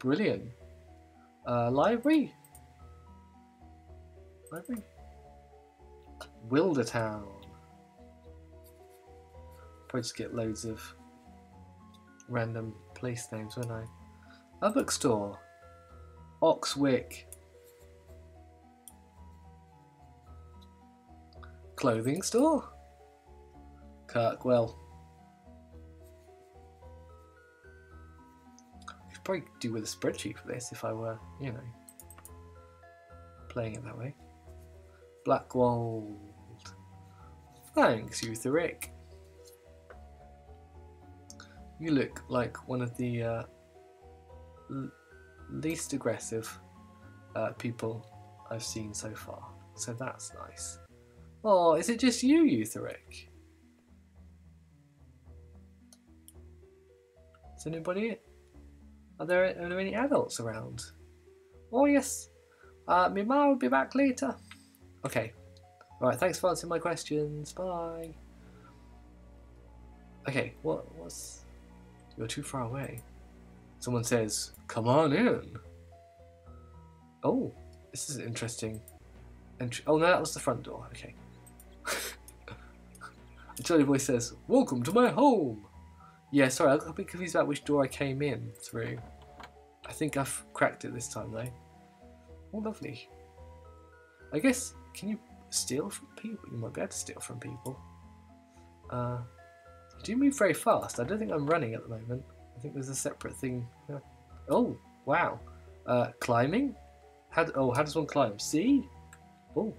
Brilliant. Library? Library? Wildertown. Probably just get loads of random place names, won't I? A bookstore. Oxwick. Clothing store. Kirkwell. I could probably do with a spreadsheet for this if I were, you know, playing it that way. Blackwald. Thanks, Eutheric. You look like one of the least aggressive people I've seen so far, so that's nice. Oh, is it just you, Eutheric? Is anybody? Are there any adults around? Oh yes, my ma will be back later. Okay, all right. Thanks for answering my questions. Bye. Okay, what's? You're too far away. Someone says, "Come on in." Oh, this is an interesting. Oh no, that was the front door. Okay. A jolly voice says, "Welcome to my home." Yeah, sorry, I got a bit confused about which door I came in through. I think I've cracked it this time, though. Oh, lovely. I guess, can you steal from people? You might be able to steal from people. You do move very fast. I don't think I'm running at the moment. I think there's a separate thing. Oh, wow. Climbing? How does one climb? See? Oh.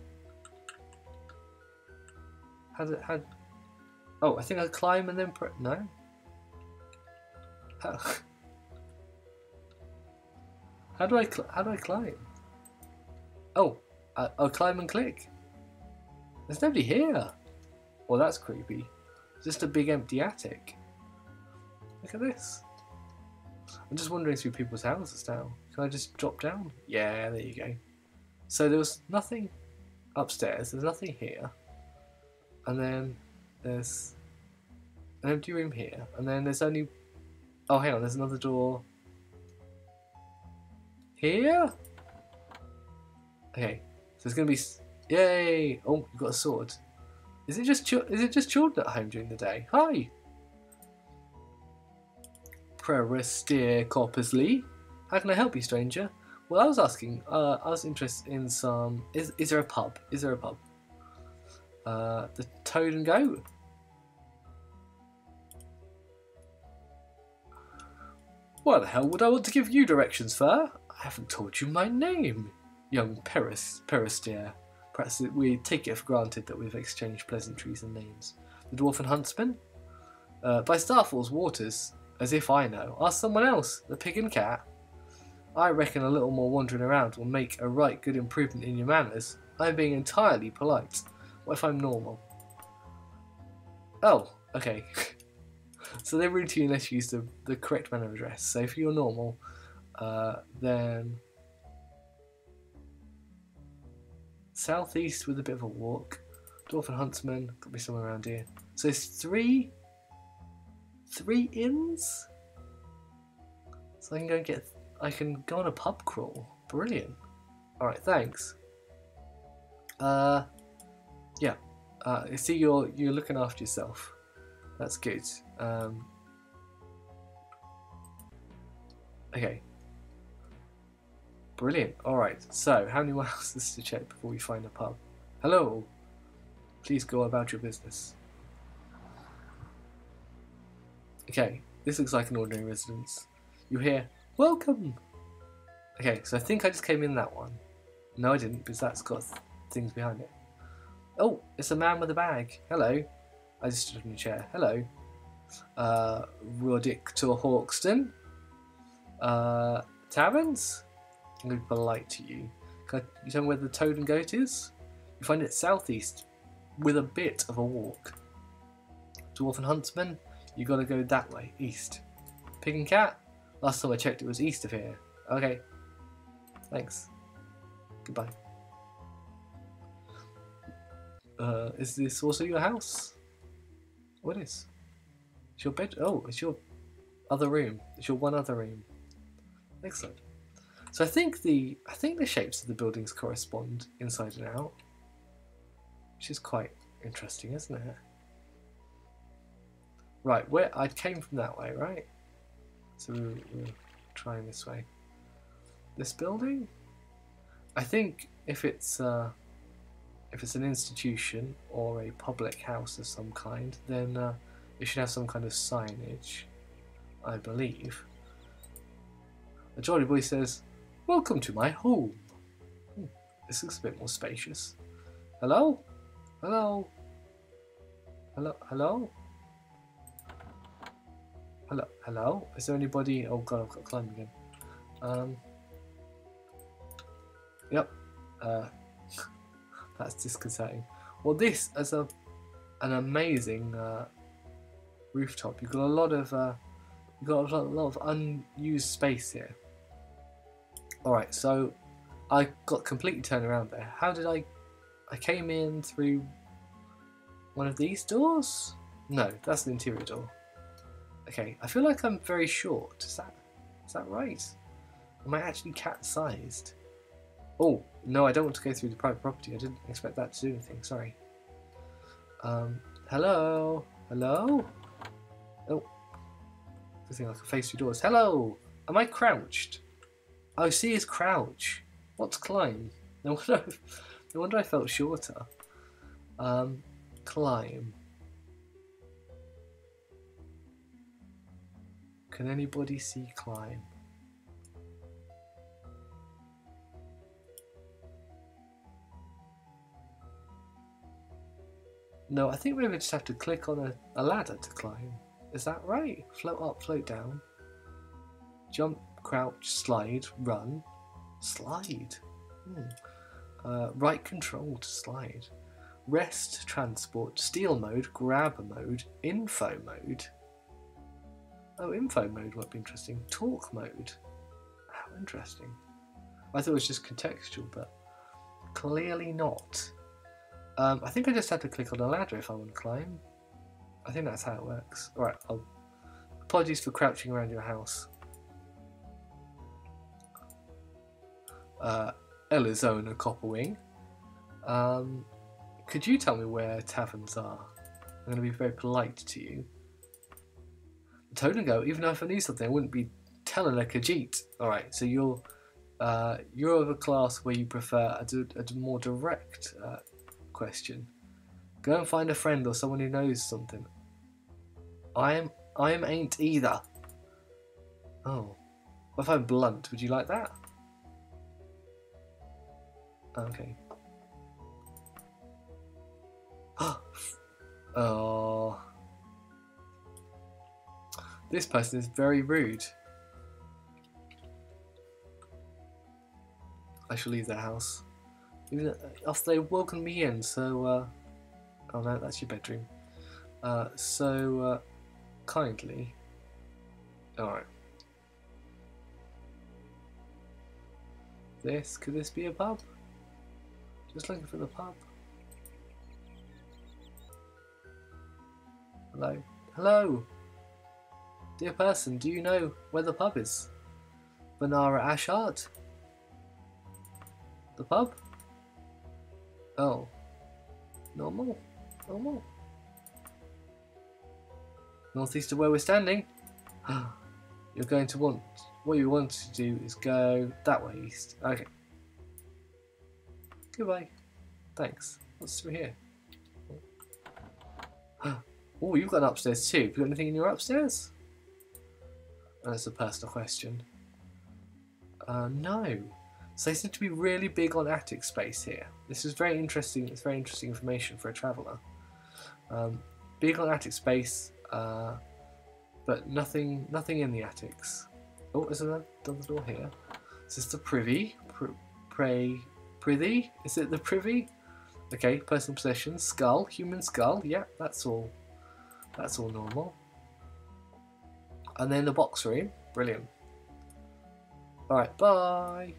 Oh, I think I climb and then... No? How do I climb? Oh, I'll climb and click. There's nobody here. Well, that's creepy. Just a big empty attic. Look at this. I'm just wandering through people's houses now. Can I just drop down? Yeah, there you go. So there was nothing upstairs. There's nothing here. And then there's an empty room here. And then there's only... Oh, hang on, there's another door here? Okay, so it's going to be... Yay! Oh, you've got a sword. Is it just children at home during the day? Hi! Prerasteer Coppersley. How can I help you, stranger? Well, I was asking, I was interested in some... Is there a pub? Is there a pub? The Toad and Goat? Why the hell would I want to give you directions, sir? I haven't told you my name, young Peristeer. aristocrats, we take it for granted that we've exchanged pleasantries and names. The Dwarfen Huntsman? By Starfall's waters, as if I know. Ask someone else, the Pig and Cat. I reckon a little more wandering around will make a right good improvement in your manners. I'm being entirely polite. What if I'm normal? Oh, okay. So they're rude to you unless you use the correct manner of address. So if you're normal, then southeast with a bit of a walk. Dwarfen Huntsman, could be somewhere around here. So it's three inns? So I can go and get, I can go on a pub crawl. Brilliant. Alright, thanks. Yeah. I see you're looking after yourself. That's good. Okay. Brilliant. Alright, so how many more houses to check before we find a pub? Hello. Please go about your business. Okay, this looks like an ordinary residence. You hear, welcome! Okay, so I think I just came in that one. No, I didn't, because that's got things behind it. Oh, it's a man with a bag. Hello. I just stood in a chair. Hello. Roddick to Hawkston. Taverns? I'm going to be polite to you. Can you tell me where the Toad and Goat is? You find it southeast with a bit of a walk. Dwarfen Huntsman? You gotta go that way, east. Pig and Cat? Last time I checked it was east of here. Okay. Thanks. Goodbye. Is this also your house? What is? It's your bed? Oh, it's your other room. It's your one other room. Excellent. So I think the shapes of the buildings correspond inside and out, which is quite interesting, isn't it? Right, where I came from that way, right? So we were trying this way. This building? I think if it's an institution or a public house of some kind, then it should have some kind of signage, I believe. A jolly boy says, "Welcome to my home." Hmm, this looks a bit more spacious. Hello? Hello? Hello? Hello? Hello? Hello? Is there anybody? Oh god, I've got to climb again. Yep. That's disconcerting. Well, this is an amazing rooftop. You've got a lot of unused space here. All right, so I got completely turned around there. How did I came in through one of these doors? No, that's an interior door. Okay, I feel like I'm very short. Is that right? Am I actually cat-sized? Oh, no, I don't want to go through the private property. I didn't expect that to do anything, sorry. Hello? Hello? Oh. This thing I can face through doors. Hello! Am I crouched? Oh, see is crouch. What's climb? No wonder I felt shorter. Climb. Can anybody see climb? No, I think we would just have to click on a ladder to climb. Is that right? Float up, float down. Jump, crouch, slide, run, slide. Right control to slide. Rest, transport, steal mode, grab mode, info mode. Oh, info mode might be interesting. Talk mode. How interesting. I thought it was just contextual, but clearly not. I think I just had to click on a ladder if I want to climb. I think that's how it works. Alright, apologies for crouching around your house. Elizona Copperwing. Could you tell me where taverns are? I'm going to be very polite to you. Toad and Goat, even though if I knew something, I wouldn't be telling a Khajiit. Alright, so you're of a class where you prefer a more direct question. Go and find a friend or someone who knows something. I am ain't either. Oh. What if I'm blunt? Would you like that? Okay. Oh. This person is very rude. I shall leave their house. Even after they welcomed me in, so, oh no, that's your bedroom. Kindly. Alright. Could this be a pub? Just looking for the pub. Hello. Hello! Dear person, do you know where the pub is? Vanara Ashart? The pub? Oh. Normal. Normal. Northeast of where we're standing. You're going to want... What you want to do is go that way east. Okay. Goodbye. Thanks. What's through here? Oh, you've got an upstairs too. Have you got anything in your upstairs? That's a personal question. No. So they seem to be really big on attic space here. This is very interesting. It's very interesting information for a traveller. Big on attic space, but nothing in the attics. Oh, there's another door here. Is this the privy? Prithee? Is it the privy? Okay, personal possession, skull, human skull. Yeah, that's all. That's all normal. And then the box room. Brilliant. All right, bye.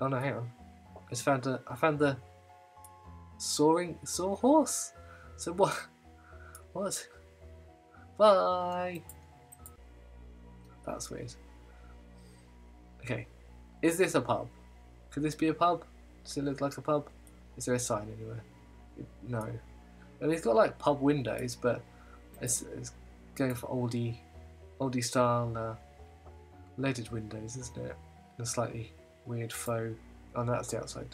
Oh no, hang on. I just found a. I found the sawhorse. So what? What? Bye. That's weird. Okay, is this a pub? Could this be a pub? Does it look like a pub? Is there a sign anywhere? No. And it's got like pub windows, but it's going for oldie style leaded windows, isn't it? And slightly weird faux. Oh, no, that's the outside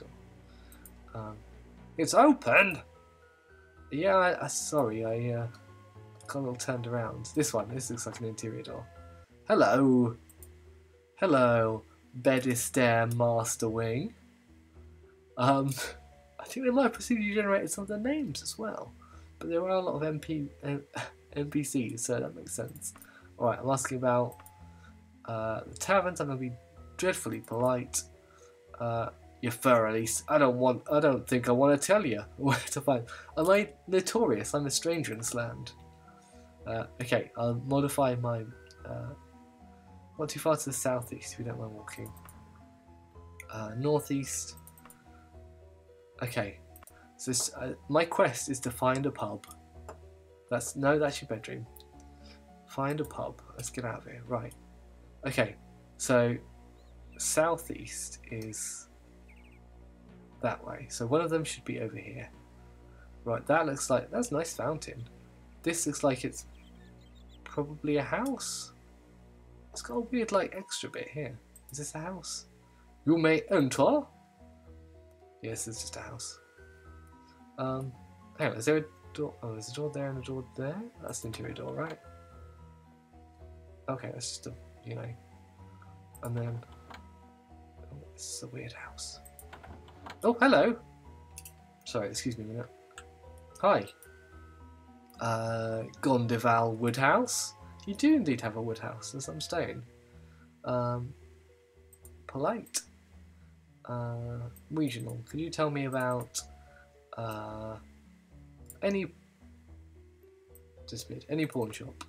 door. It's open. Yeah, sorry, I got a little turned around. This one. This looks like an interior door. Hello. Hello, Bedestair Master Wing. I think they might have procedurally generated some of their names as well, but there are a lot of NPCs, so that makes sense. Alright, I'm asking about the taverns. I'm going to be dreadfully polite. Your Für Elise, I don't think I want to tell you where to find. Am I notorious? I'm a stranger in this land. Okay, I'll modify my... not too far to the southeast, if you don't mind walking. Northeast. Okay, so my quest is to find a pub. That's your bedroom. Find a pub. Let's get out of here. Right. Okay, so southeast is that way. So one of them should be over here. Right. That looks like that's a nice fountain. This looks like it's probably a house. It's got a weird, like, extra bit here. Is this a house? You may enter. Yes, it's just a house. Hang on, is there a door? Oh, there's a door there and a door there. That's the interior door, right? Okay, that's just a, you know. And then, oh, this is a weird house. Oh, hello. Sorry, excuse me a minute. Hi. Gondival Woodhouse. You do indeed have a wood house, as I'm staying. Polite. Regional. Could you tell me about any pawn shop?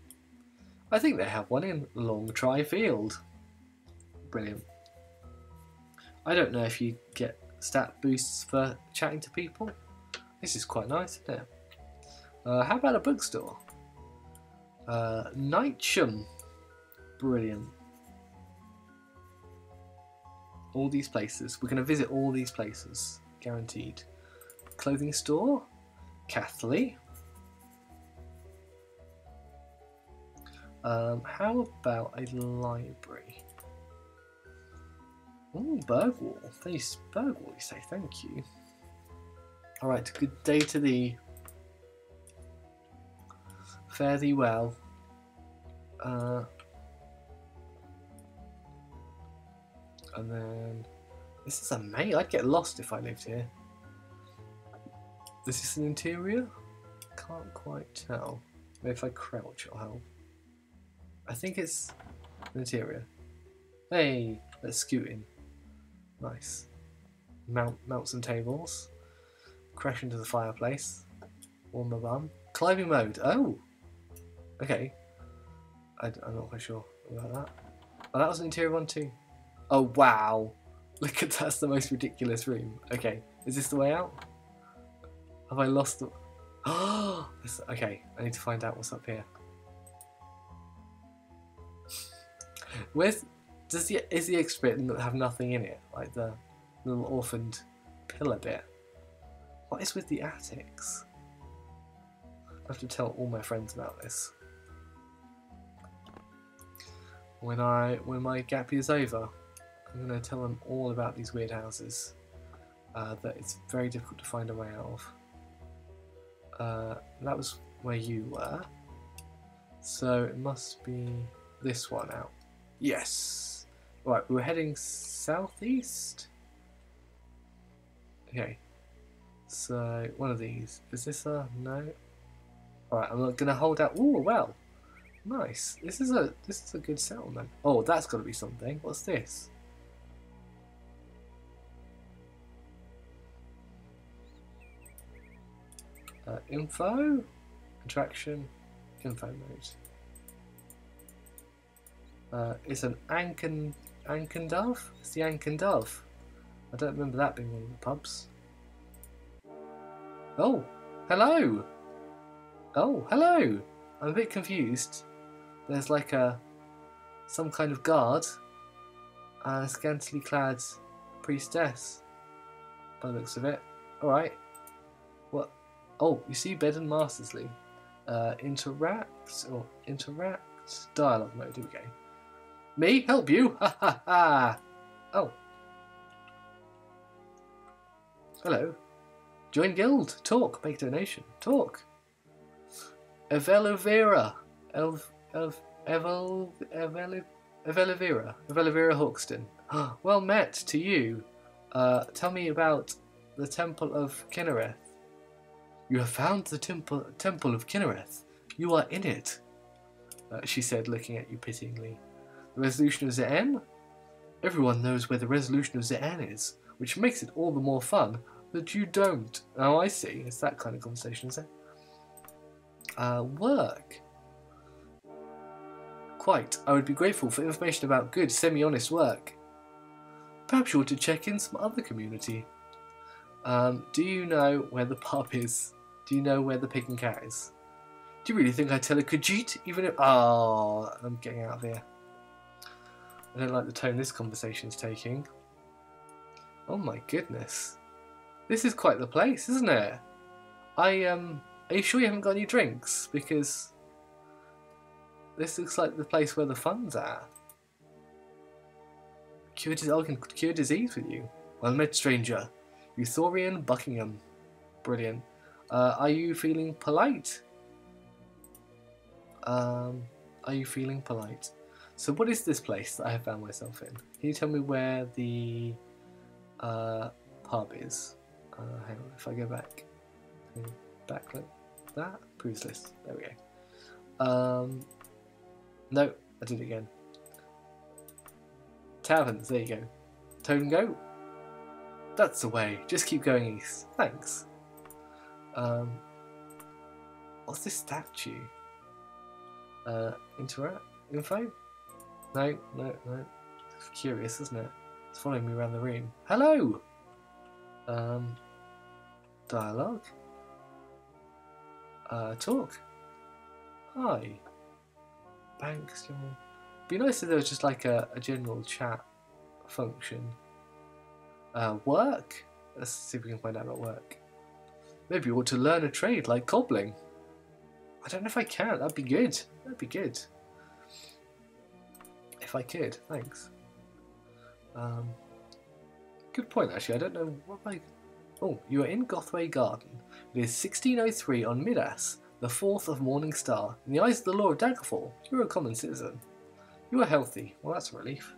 I think they have one in Longtry Field. Brilliant. I don't know if you get stat boosts for chatting to people. This is quite nice, isn't it? How about a bookstore? Knightsham. Brilliant. All these places. We're going to visit all these places. Guaranteed. Clothing store. Cathley. How about a library? Ooh, Burgwall. Burgwall, you say. Thank you. Alright, good day to thee. Fare thee well. And then... This is a maid. I'd get lost if I lived here. Is this an interior? Can't quite tell. Maybe if I crouch it'll help. I think it's an interior. Hey, let's scoot in. Nice. Mount some tables. Crash into the fireplace. Warm my bum. Climbing mode. Oh! Okay. I'm not quite sure about that. Oh, that was an interior one too. Oh, wow. Look at that's the most ridiculous room. Okay. Is this the way out? Have I lost the... Oh! Okay. I need to find out what's up here. Where's... Is the X bit have nothing in it? Like the little orphaned pillar bit? What is with the attics? I have to tell all my friends about this. When my gap year's over, I'm going to tell them all about these weird houses that it's very difficult to find a way out of. That was where you were, so it must be this one out. Yes! Right, we're heading southeast? Okay, so one of these. Is this a... no? Alright, I'm gonna hold out. Ooh, well, nice. This is a good settlement. Oh, that's gotta be something. What's this? Info, attraction, info mode. It's an Anken Dove. It's the Anken Dove. I don't remember that being one of the pubs. Oh, hello. Oh, hello! I'm a bit confused. There's like a... some kind of guard and a scantily clad priestess by the looks of it. Alright. What? Oh, you see Bed and Masterly. Interact... Dialogue mode, here we go. Me? Help you? Ha ha ha! Oh. Hello. Join guild. Talk. Make donation. Talk. Evelivera Hawkston. Well met to you. Tell me about the Temple of Kinnereth. You have found the Temple of Kinnereth. You are in it, she said, looking at you pityingly. The resolution of Ze'en? Everyone knows where the resolution of Ze'en is, which makes it all the more fun that you don't. Oh, I see. It's that kind of conversation, isn't it? Work. Quite. I would be grateful for information about good, semi-honest work. Perhaps you ought to check in some other community. Do you know where the pub is? Do you know where the Pig and Cat is? Do you really think I tell a Khajiit even if... Oh, I'm getting out of here. I don't like the tone this conversation's taking. Oh my goodness. This is quite the place, isn't it? Are you sure you haven't got any drinks? Because this looks like the place where the fun's at. I can cure disease with you. Well met, stranger. Eutheric Buckingham. Brilliant. Are you feeling polite? Are you feeling polite? So what is this place that I have found myself in? Can you tell me where the pub is? Hang on, if I go back. Back like that. Cruise list. There we go. No, I did it again. Taverns. There you go. Toad and Goat. That's the way. Just keep going east. Thanks. What's this statue? Interact? Info? No. It's curious, isn't it? It's following me around the room. Hello! Dialogue? Talk. Hi. Thanks, y'all. Be nice if there was just like a general chat function. Work? Let's see if we can find out about work. Maybe you ought to learn a trade like cobbling. I don't know if I can. That'd be good. That'd be good. If I could. Thanks. Good point, actually. I don't know what I... Oh, you are in Gothway Garden. It is 1603 on Midas, the 4th of Morning Star. In the eyes of the law of Daggerfall, you are a common citizen. You are healthy. Well, that's a relief.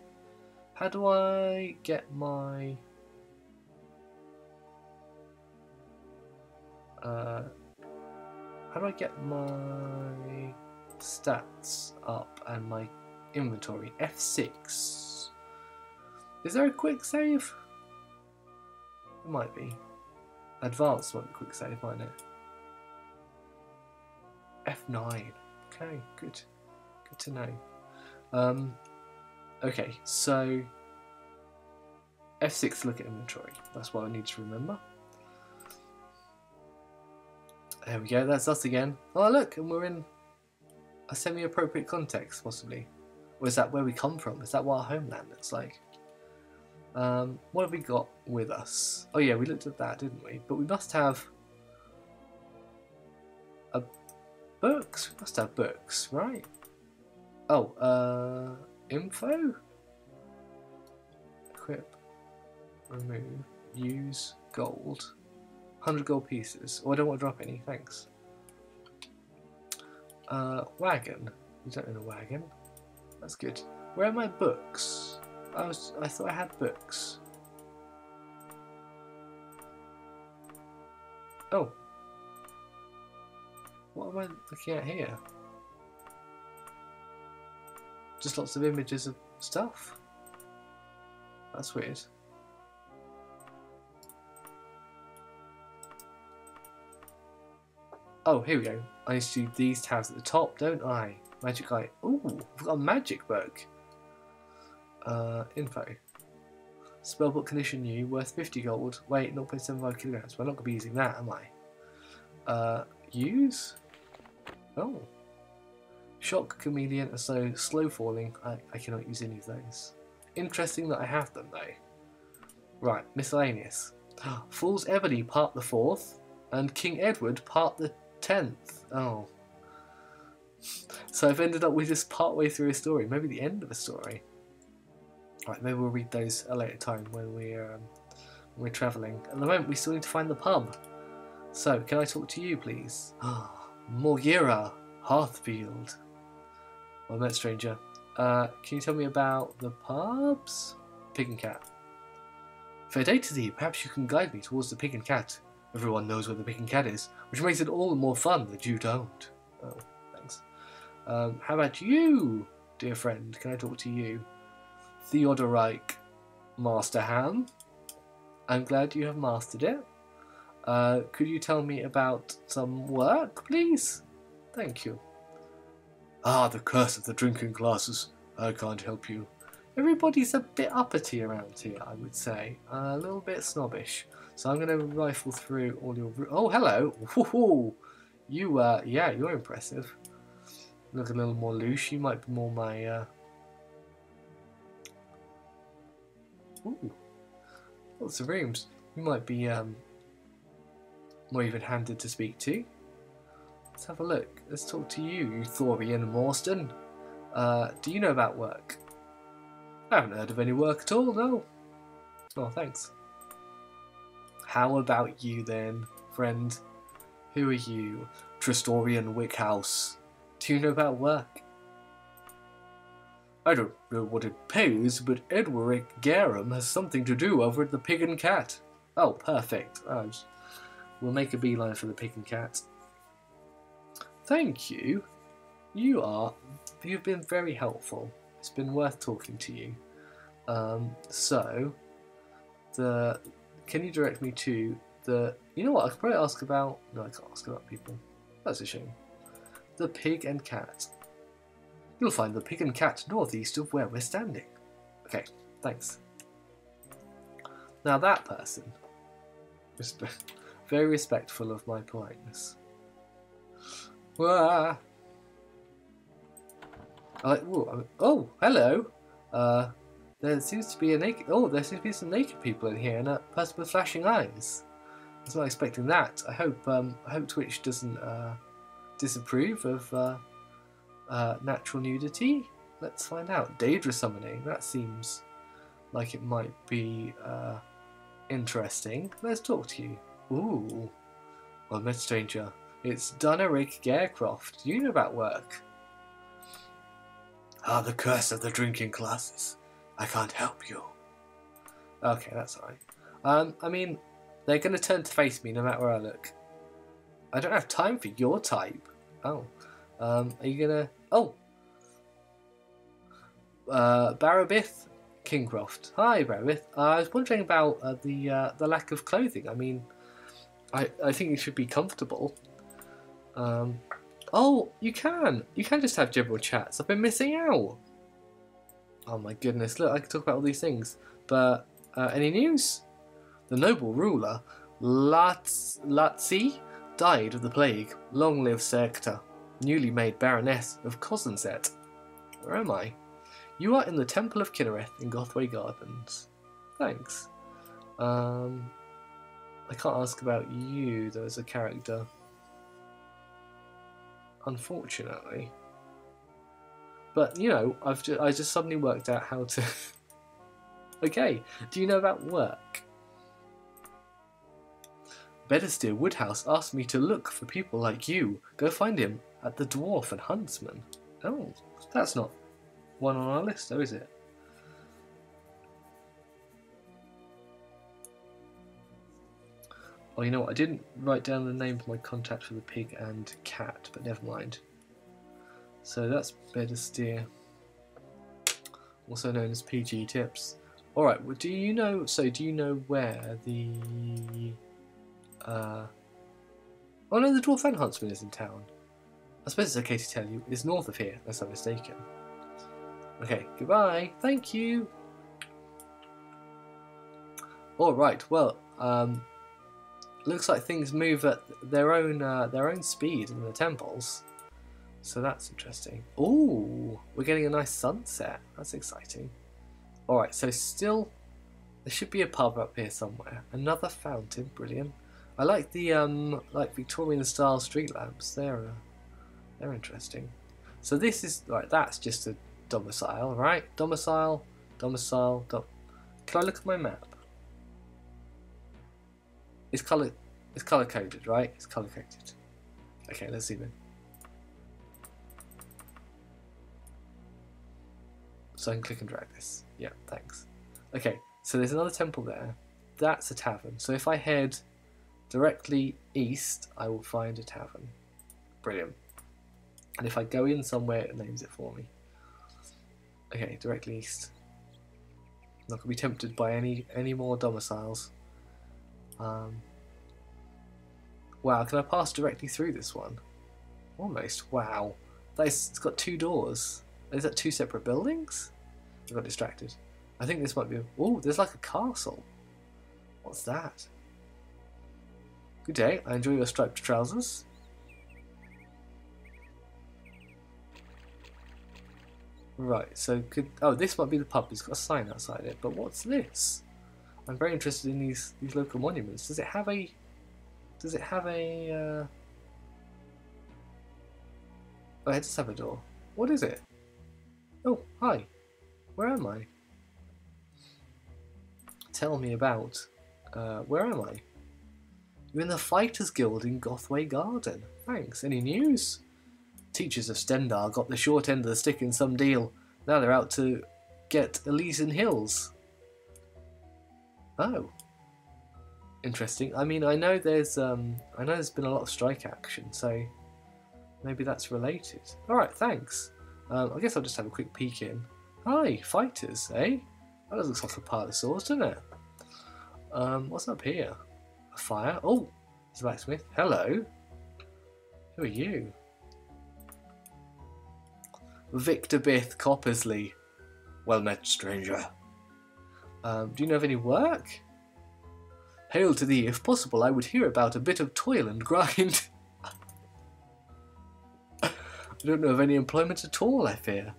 How do I get my... How do I get my stats up and my inventory? F6. Is there a quick save? It might be. Advanced won't be quick save, might it? F9. Okay, good. Good to know. Okay, so F6 to look at inventory. That's what I need to remember. There we go, that's us again. Oh look, and we're in a semi-appropriate context, possibly. Or is that where we come from? Is that what our homeland looks like? What have we got with us? Oh yeah, we looked at that, didn't we? But we must have a books. We must have books, right? Oh, info? Equip, remove, use, gold. 100 gold pieces. Oh, I don't want to drop any, thanks. Wagon. We don't own a wagon. That's good. Where are my books? I thought I had books. Oh. What am I looking at here? Just lots of images of stuff? That's weird. Oh, here we go. I need to do these tabs at the top, don't I? Magic eye. Ooh, I've got a magic book. Info. Spellbook condition new, worth 50 gold, weight 0.75 kilograms. We're not going to be using that, am I? Use? Oh. Shock, chameleon, and so slow falling. I cannot use any of those. Interesting that I have them, though. Right, miscellaneous. Fool's Ebony, part the 4th, and King Edward, part the 10th. Oh. So I've ended up with just part way through a story, maybe the end of a story. Right, maybe we'll read those at a later time when we're travelling. At the moment, we still need to find the pub. So, can I talk to you, please? Morgira, Hearthfield. Well met, stranger. Can you tell me about the pubs? Pig and Cat. Fair day to thee. Perhaps you can guide me towards the Pig and Cat. Everyone knows where the Pig and Cat is, which makes it all the more fun that you don't. Oh, thanks. How about you, dear friend? Can I talk to you? Theodoric Master Ham. I'm glad you have mastered it. Could you tell me about some work, please? Thank you. Ah, the curse of the drinking glasses. I can't help you. Everybody's a bit uppity around here, I would say. A little bit snobbish. So I'm going to rifle through all your... Oh, hello! Woohoo! You, yeah, you're impressive. Look a little more loose. You might be more my, Ooh. Lots of rooms. You might be, more even-handed to speak to. Let's have a look. Let's talk to you, Euthorian Morstan. Do you know about work? I haven't heard of any work at all, no. Oh, thanks. How about you then, friend? Who are you? Tristorian Wickhouse. Do you know about work? I don't know what it pays, but Edwaric Garum has something to do over at the Pig and Cat. Oh, perfect. We'll make a beeline for the Pig and Cat. Thank you. You've been very helpful. It's been worth talking to you. Can you direct me to the... You know what, I could probably ask about... No, I can't ask about people. That's a shame. The Pig and Cat. You'll find the Pig and Cat northeast of where we're standing. Okay, thanks. Now that person... very respectful of my politeness. Wah! Oh, hello! There seems to be a naked... Oh, there seems to be some naked people in here and a person with flashing eyes. I was not expecting that. I hope Twitch doesn't disapprove of natural nudity. Let's find out. Daedra summoning. That seems like it might be interesting. Let's talk to you. Ooh. Well met, stranger. It's Dunaric Garecroft. You know about work. Ah, the curse of the drinking classes. I can't help you. Okay, that's alright. I mean, they're going to turn to face me no matter where I look. I don't have time for your type. Oh. Are you gonna... Oh! Barabith Kingcroft. Hi, Barabith. I was wondering about the lack of clothing. I mean, I think you should be comfortable. Oh, you can! You can just have general chats. I've been missing out! Oh my goodness, look, I could talk about all these things. But, any news? The noble ruler, Latsi, died of the plague. Long live Serkta, newly made Baroness of Kozenset. Where am I? You are in the Temple of Kinnereth in Gothway Gardens. Thanks. I can't ask about you, though, as a character. Unfortunately. But, you know, I just suddenly worked out how to... Okay, do you know about work? Bedesteer Woodhouse asked me to look for people like you. Go find him at the Dwarf and Huntsman. Oh, that's not one on our list, though, is it? Oh, you know what? I didn't write down the name of my contact for the Pig and Cat, but never mind. So that's Bedesteer, also known as PG Tips. All right. Well, do you know? So do you know where the? Oh no, the Dwarf and Huntsman is in town. I suppose it's okay to tell you it's north of here, unless I'm mistaken. Okay. Goodbye. Thank you. All right. Well, looks like things move at their own speed in the temples. So that's interesting. Ooh, we're getting a nice sunset. That's exciting. Alright, so still, there should be a pub up here somewhere. Another fountain, brilliant. I like the like Victorian style street lamps. They're interesting. So this is right. That's just a domicile, right? Domicile. Can I look at my map? It's color coded, right? It's color coded. Okay, let's zoom in. So I can click and drag this. Yeah, thanks. Okay, so there's another temple there. That's a tavern. So if I head directly east, I will find a tavern. Brilliant. And if I go in somewhere, it names it for me. Okay, directly east. Not gonna be tempted by any more domiciles. Wow, can I pass directly through this one? Almost. Wow. It's got two doors. Is that two separate buildings? I got distracted. I think this might be... Oh, there's like a castle. What's that? Good day. I enjoy your striped trousers. Right, so could... Oh, this might be the pub. It's got a sign outside it. But what's this? I'm very interested in these local monuments. Does it have a... Oh, it does have a door. What is it? Oh, hi. Where am I? Tell me about... where am I? You're in the Fighters Guild in Gothway Garden. Thanks. Any news? Teachers of Stendar got the short end of the stick in some deal. Now they're out to get Elysian Hills. Oh. Interesting. I mean, I know there's been a lot of strike action, so maybe that's related. Alright, thanks. I guess I'll just have a quick peek in. Hi, fighters, eh? That looks like a pile of swords, doesn't it? What's up here? A fire? Oh, it's a blacksmith. Hello. Who are you? Victor Bith Coppersley. Well met, stranger. Do you know of any work? Hail to thee. If possible, I would hear about a bit of toil and grind. I don't know of any employment at all, I fear.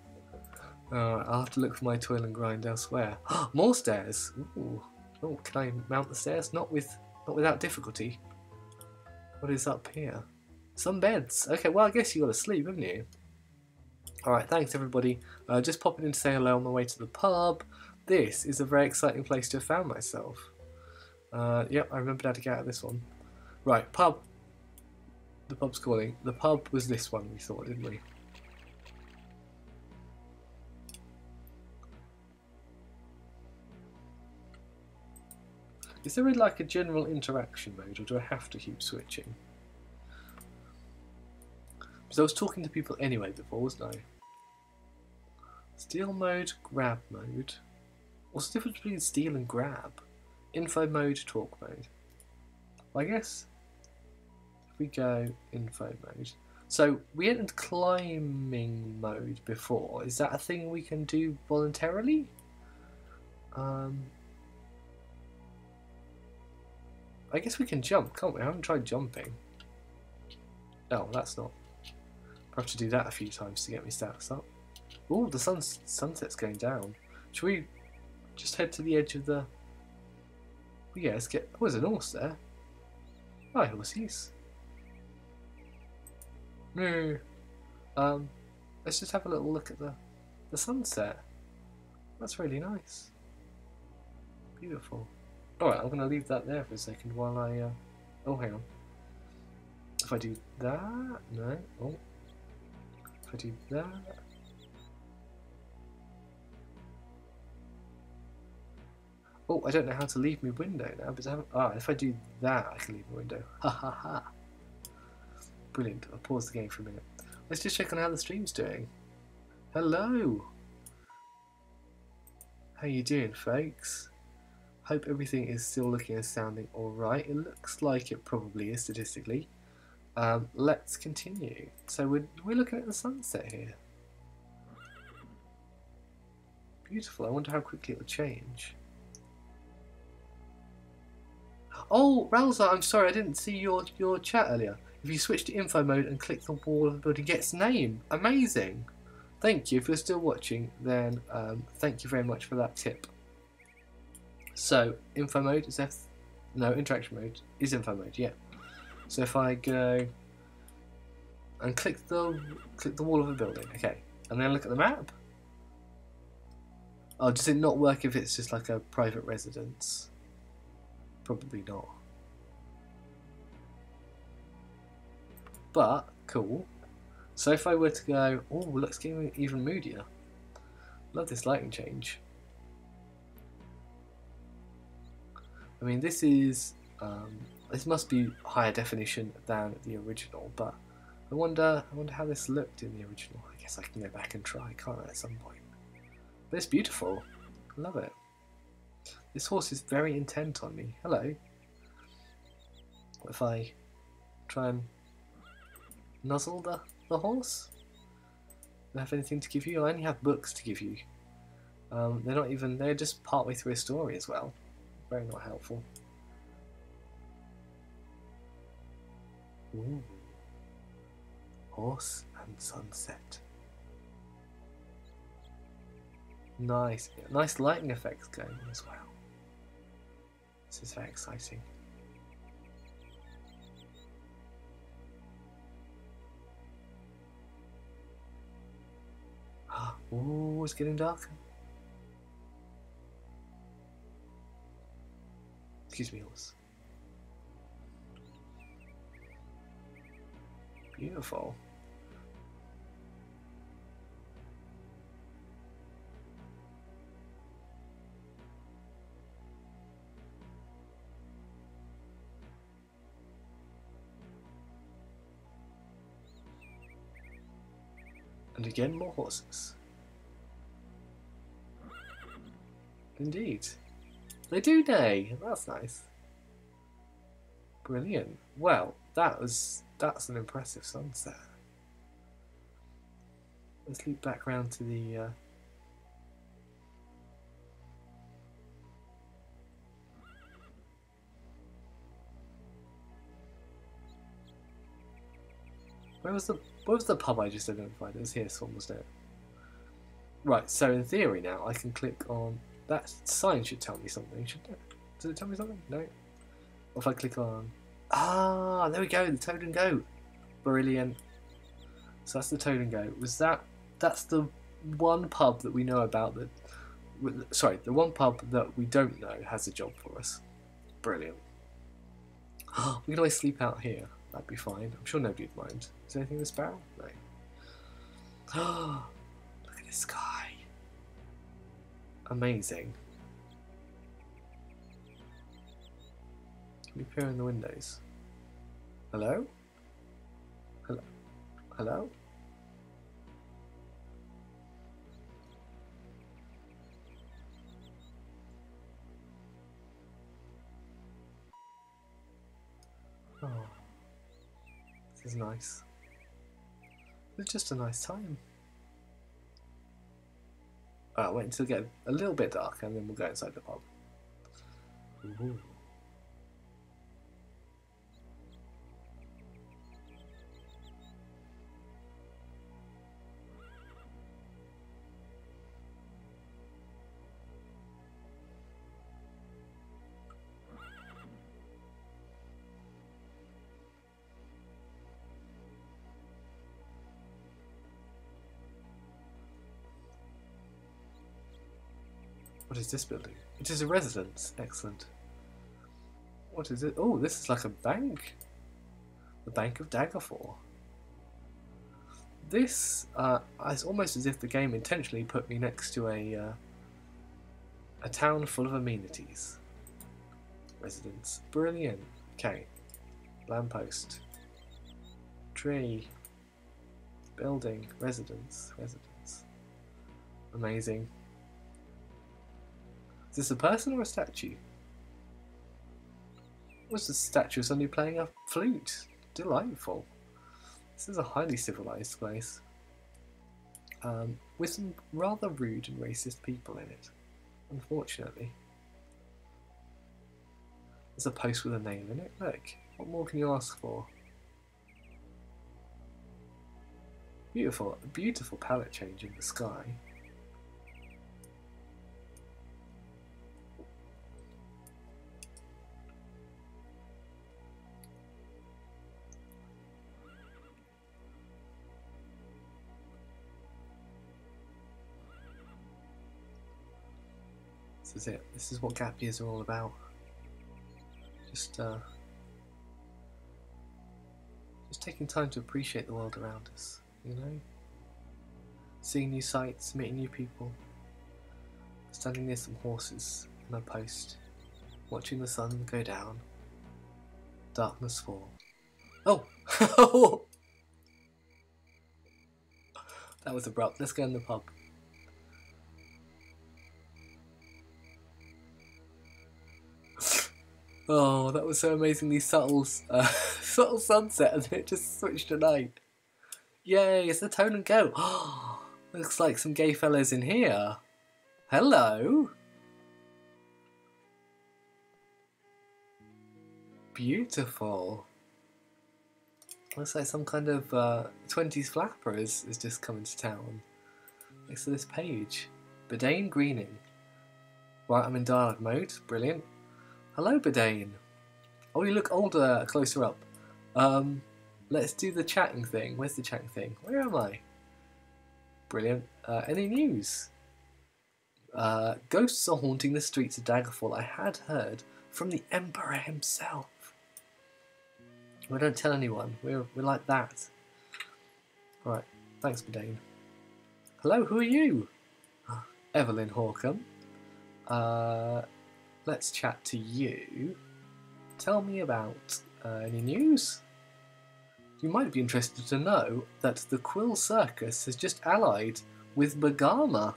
I'll have to look for my toil and grind elsewhere. More stairs! Ooh. Oh, can I mount the stairs? Not without difficulty. What is up here? Some beds. Okay, well, I guess you got to sleep, haven't you? Alright, thanks everybody. Just popping in to say hello on my way to the pub. This is a very exciting place to have found myself. Yep, I remembered how to get out of this one. Right, pub. The pub's calling. The pub was this one we thought, didn't we? Is there really like a general interaction mode, or do I have to keep switching? Because I was talking to people anyway before, wasn't I? Steal mode, grab mode. What's the difference between steal and grab? Info mode, talk mode. Well, I guess if we go info mode. So we entered climbing mode before. Is that a thing we can do voluntarily? I guess we can jump, can't we? I haven't tried jumping. No, that's not. I have to do that a few times to get me stats up. Oh, the sunset's going down. Should we just head to the edge of the... Well, yeah, let's get... Oh, there's an horse there. Hi, horsies. No. Let's just have a little look at the sunset. That's really nice. Beautiful. Alright, I'm going to leave that there for a second while I... Oh, hang on. If I do that... No. Oh. If I do that... Oh, I don't know how to leave my window now, because I haven't... Ah, if I do that, I can leave my window. Ha ha ha. Brilliant. I'll pause the game for a minute. Let's just check on how the stream's doing. Hello! How you doing, folks? Hope everything is still looking and sounding alright. It looks like it probably is, statistically. Let's continue. So we're looking at the sunset here. Beautiful. I wonder how quickly it'll change. Oh, Ralzar, I'm sorry, I didn't see your chat earlier. If you switch to info mode and click the wall of the building, gets name. Amazing. Thank you. If you're still watching, then thank you very much for that tip. So, info mode is F... No, interaction mode is info mode, yeah. So if I go and click the wall of a building, okay. And then look at the map. Oh, does it not work if it's just like a private residence? Probably not. But, cool. So if I were to go, oh, looks getting even moodier. Love this lighting change. I mean, this is, this must be higher definition than the original, but I wonder how this looked in the original. I guess I can go back and try, can't I, at some point? But it's beautiful. I love it. This horse is very intent on me. Hello. If I try and nuzzle the horse? I don't have anything to give you. I only have books to give you. They're not even... They're just partway through a story as well. Very not helpful. Ooh. Horse and sunset. Nice. Nice lighting effects going on as well. This is very exciting. Oh, it's getting darker. Excuse me, horse. Beautiful. And again, more horses. Indeed. They do day. That's nice. Brilliant. Well, that's an impressive sunset. Let's loop back round to the Where was the pub I just identified? It was here, so almost there. Right, so in theory now I can click on that sign. Should tell me something, shouldn't it? Does it tell me something? No. If I click on... Ah, there we go, the Toad and Goat. Brilliant. So that's the Toad and Goat. Was that... That's the one pub that we know about that... Sorry, the one pub that we don't know has a job for us. Brilliant. We can always sleep out here. That'd be fine. I'm sure nobody would mind. Is there anything in this barrel? No. Oh, look at the sky. Amazing. Can we peer in the windows? Hello? Hello. Hello? Oh, this is nice. It's just a nice time. Alright, wait until it gets a little bit dark and then we'll go inside the pub. Ooh. What is this building? It is a residence. Excellent. What is it? Oh, this is like a bank. The Bank of Daggerfall. This is almost as if the game intentionally put me next to a town full of amenities. Residence. Brilliant. Okay. Lamppost. Tree. Building. Residence. Residence. Amazing. Is this a person or a statue? What's the statue of somebody playing a flute? Delightful. This is a highly civilized place. With some rather rude and racist people in it, unfortunately. There's a post with a name in it. Look, what more can you ask for? Beautiful, a beautiful palette change in the sky. This is it. This is what gap years are all about. Just taking time to appreciate the world around us, you know? Seeing new sights, meeting new people, standing near some horses and a post, watching the sun go down, darkness fall. Oh! That was abrupt. Let's go in the pub. Oh, that was so amazingly subtle, subtle sunset, and then it just switched to night. Yay, it's the Toad and Goat. Oh, looks like some gay fellas in here. Hello. Beautiful. Looks like some kind of 20s flapper is just coming to town. Next to this page. Bedane Greening. Right, I'm in dialogue mode. Brilliant. Hello, Bedane. Oh, you look older, closer up. Let's do the chatting thing. Where's the chatting thing? Where am I? Brilliant. Any news? Ghosts are haunting the streets of Daggerfall. I had heard from the Emperor himself. We don't tell anyone. We're like that. All right. Thanks, Bedane. Hello, who are you? Evelyn Hawcombe. Let's chat to you. Tell me about any news. You might be interested to know that the Quill Circus has just allied with Bagama.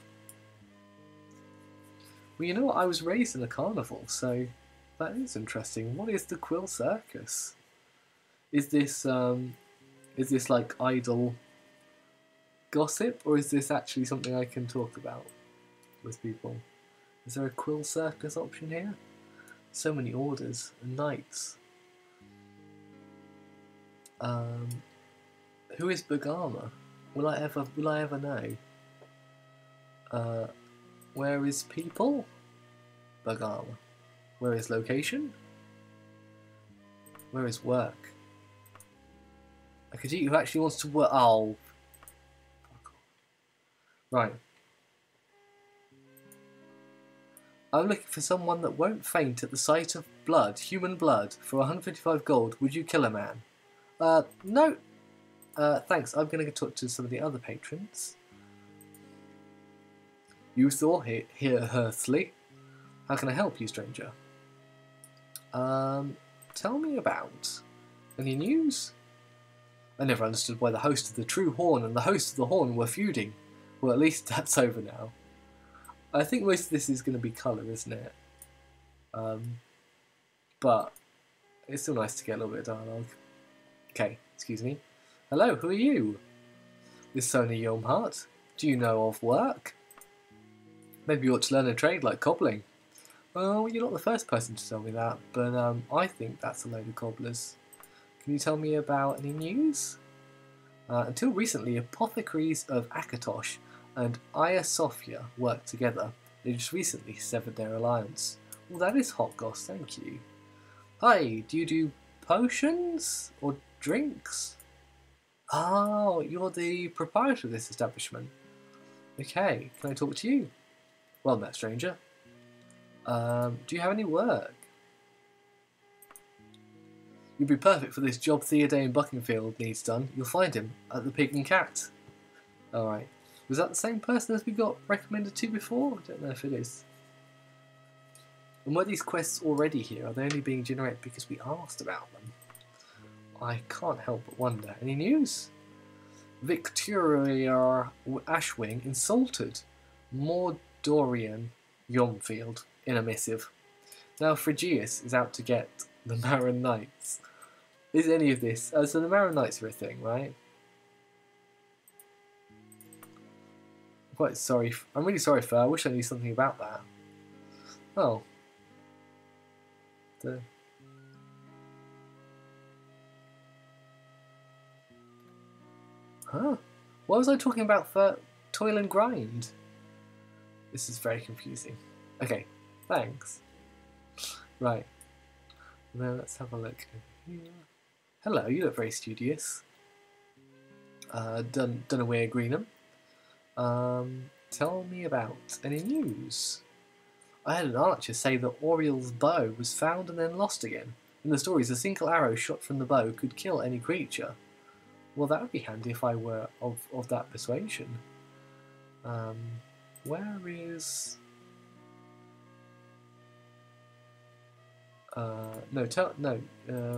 Well, you know what? I was raised in a carnival, so that is interesting. What is the Quill Circus? Is this like idle gossip, or is this actually something I can talk about with people? Is there a Quill Circus option here? So many orders and knights. Who is Bagama? Will I ever know? Where is people? Bagama. Where is location? Where is work? A Khajiit who actually wants to work. Oh, fuck off. Right. I'm looking for someone that won't faint at the sight of blood, human blood, for 155 gold. Would you kill a man? No. Thanks. I'm going to talk to some of the other patrons. You saw here, Hursley. How can I help you, stranger? Tell me about any news. I never understood why the host of the True Horn and the host of the Horn were feuding. Well, at least that's over now. I think most of this is going to be colour, isn't it? But it's still nice to get a little bit of dialogue. Okay, excuse me. Hello, who are you? Is Sony Yomhart? Do you know of work? Maybe you ought to learn a trade like cobbling. Well, you're not the first person to tell me that, but I think that's a load of cobblers. Can you tell me about any news? Until recently, apothecaries of Akatosh and Aya Sophia worked together. They just recently severed their alliance. Well, that is hot goss, thank you. Hi, do you do potions or drinks? Oh, you're the proprietor of this establishment. Okay, can I talk to you? Well met, stranger. Do you have any work? You'd be perfect for this job Theoden Buckingfield needs done. You'll find him at the Pig and Cat. Alright. Was that the same person as we got recommended to before? I don't know if it is. And were these quests already here? Are they only being generated because we asked about them? I can't help but wonder. Any news? Victoria Ashwing insulted Mordorian Yomfield in a missive. Now Phrygius is out to get the Maran Knights. Is any of this... so the Maran Knights are a thing, right? I'm quite sorry. I'm really sorry, Fur. I wish I knew something about that. Oh. The... Huh? Why was I talking about Fur? Toil and grind? This is very confusing. Okay, thanks. Right. Now let's have a look over here. Hello, you look very studious. Dunaware Greenham. Tell me about any news. I had an archer say that Oriel's bow was found and then lost again. In the stories, a single arrow shot from the bow could kill any creature. Well, that would be handy if I were of that persuasion. Where is...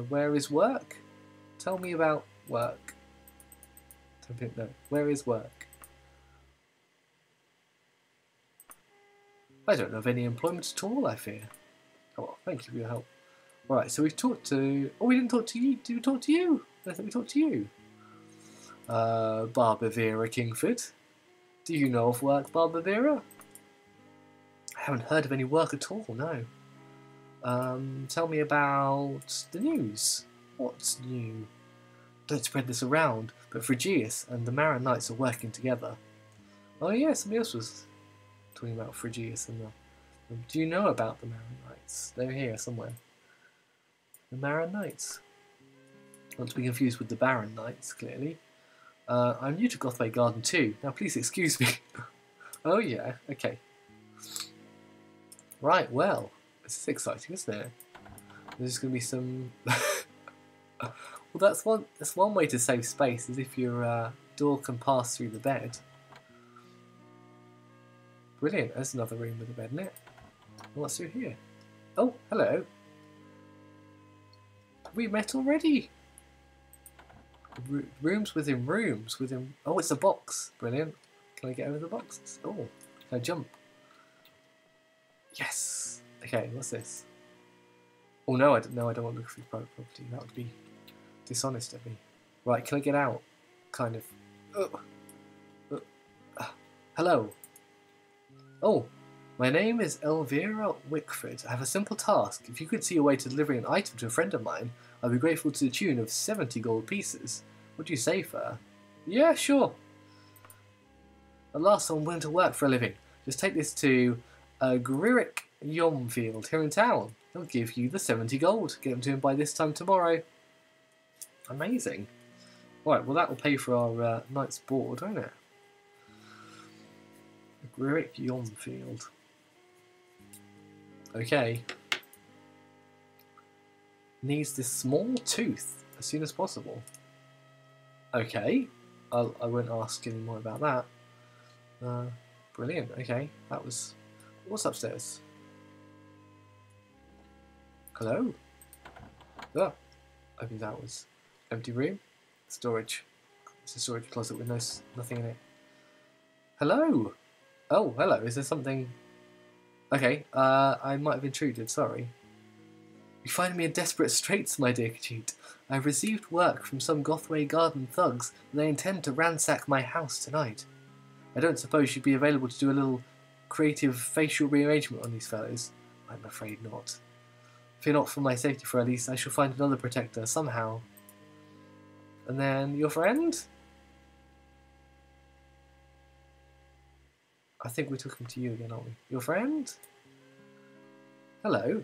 where is work? Tell me about work. Where is work? I don't know of any employment at all, I fear. Come on, thank you for your help. Alright, so we've talked to... Oh, we didn't talk to you. Did we talk to you? I think we talked to you. Barbara Vera Kingford. Do you know of work, Barbara Vera? I haven't heard of any work at all, no. Tell me about the news. What's new? Don't spread this around, but Phrygius and the Maran Knights are working together. Oh yeah, somebody else was talking about Phrygius and the... Do you know about the Maran Knights? They're here somewhere. The Maran Knights. Not to be confused with the Baron Knights, clearly. I'm new to Gothway Garden too. Now please excuse me. Oh yeah, okay. Right, well. This is exciting, isn't it? There's going to be some... Well, that's one way to save space, is if your door can pass through the bed. Brilliant. There's another room with a bed in it. What's through here? Oh, hello. We met already. Rooms within rooms within... Oh, it's a box. Brilliant. Can I get over the boxes? Oh, can I jump? Yes. Okay, what's this? Oh no, I don't want to look through private property. That would be dishonest of me. Right, can I get out? Kind of. Hello. Oh, my name is Elvira Wickford. I have a simple task. If you could see a way to delivering an item to a friend of mine, I'd be grateful to the tune of 70 gold pieces. What do you say, Fur? Yeah, sure. At last, I'm willing to work for a living. Just take this to Griric Yomfield here in town. They'll give you the 70 gold. Get them to him by this time tomorrow. Amazing. Right, well that will pay for our night's board, won't it? Griric Yomfield. Okay. Needs this small tooth as soon as possible. Okay. I won't ask any more about that. Brilliant. Okay, that was... What's upstairs? Hello? Ah, I think that was empty room. storage. It's a storage closet with nothing in it. Hello! Oh, hello, is there something... Okay, I might have intruded, sorry. You find me in desperate straits, my dear Khajiit. I've received work from some Gothway Garden thugs, and they intend to ransack my house tonight. I don't suppose you'd be available to do a little creative facial rearrangement on these fellows? I'm afraid not. Fear not for my safety, for at least I shall find another protector, somehow. And then, your friend? I think we took him to you again, aren't we? Your friend? Hello.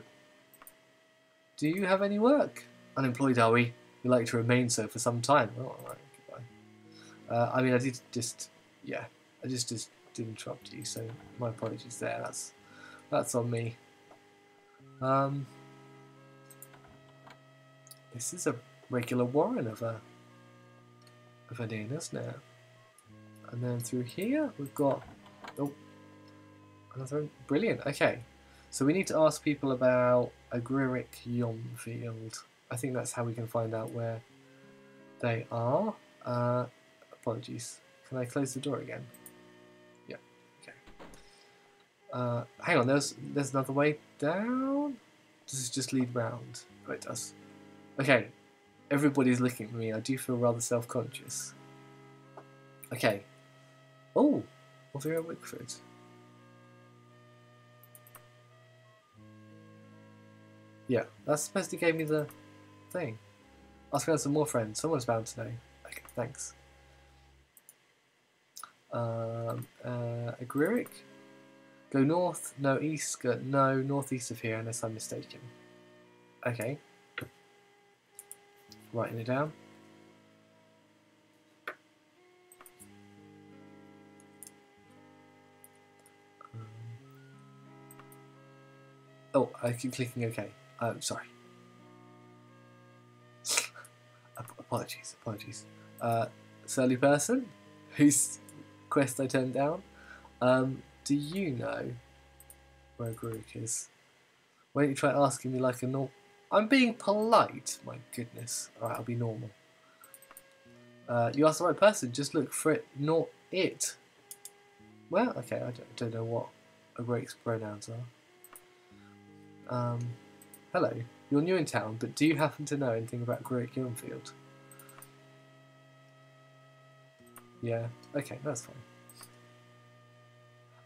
Do you have any work? Unemployed, are we? We like to remain so for some time. Oh, alright, goodbye. I mean, I did just... Yeah, I just did interrupt you, so my apologies there. That's on me. This is a regular warren of an inn, isn't it? And then through here we've got another one. Brilliant. Okay, so we need to ask people about Agririk Yomfield. I think that's how we can find out where they are. Apologies. Can I close the door again? Yeah. Okay. Hang on. There's another way down. Does this just lead round? Oh, it does. Okay. Everybody's looking at me. I do feel rather self-conscious. Okay. Oh, Alvira Wickford. Yeah, that's supposed to give me the thing. Ask around some more friends. Someone's bound to know. Okay. Thanks. Agririk? Go north, no east, go, no, northeast of here unless I'm mistaken. Okay. Writing it down. Oh, I keep clicking OK. Sorry. Apologies. Surly person? Who's... quest I turned down. Do you know where Agririk is? Why don't you try asking me like a normal... I'm being polite, my goodness. Alright, I'll be normal. You asked the right person, just look for it, not it. Well, okay, I don't know what Agrik's pronouns are. Hello, you're new in town, but do you happen to know anything about Agririk Yomfield? Yeah, okay, that's fine.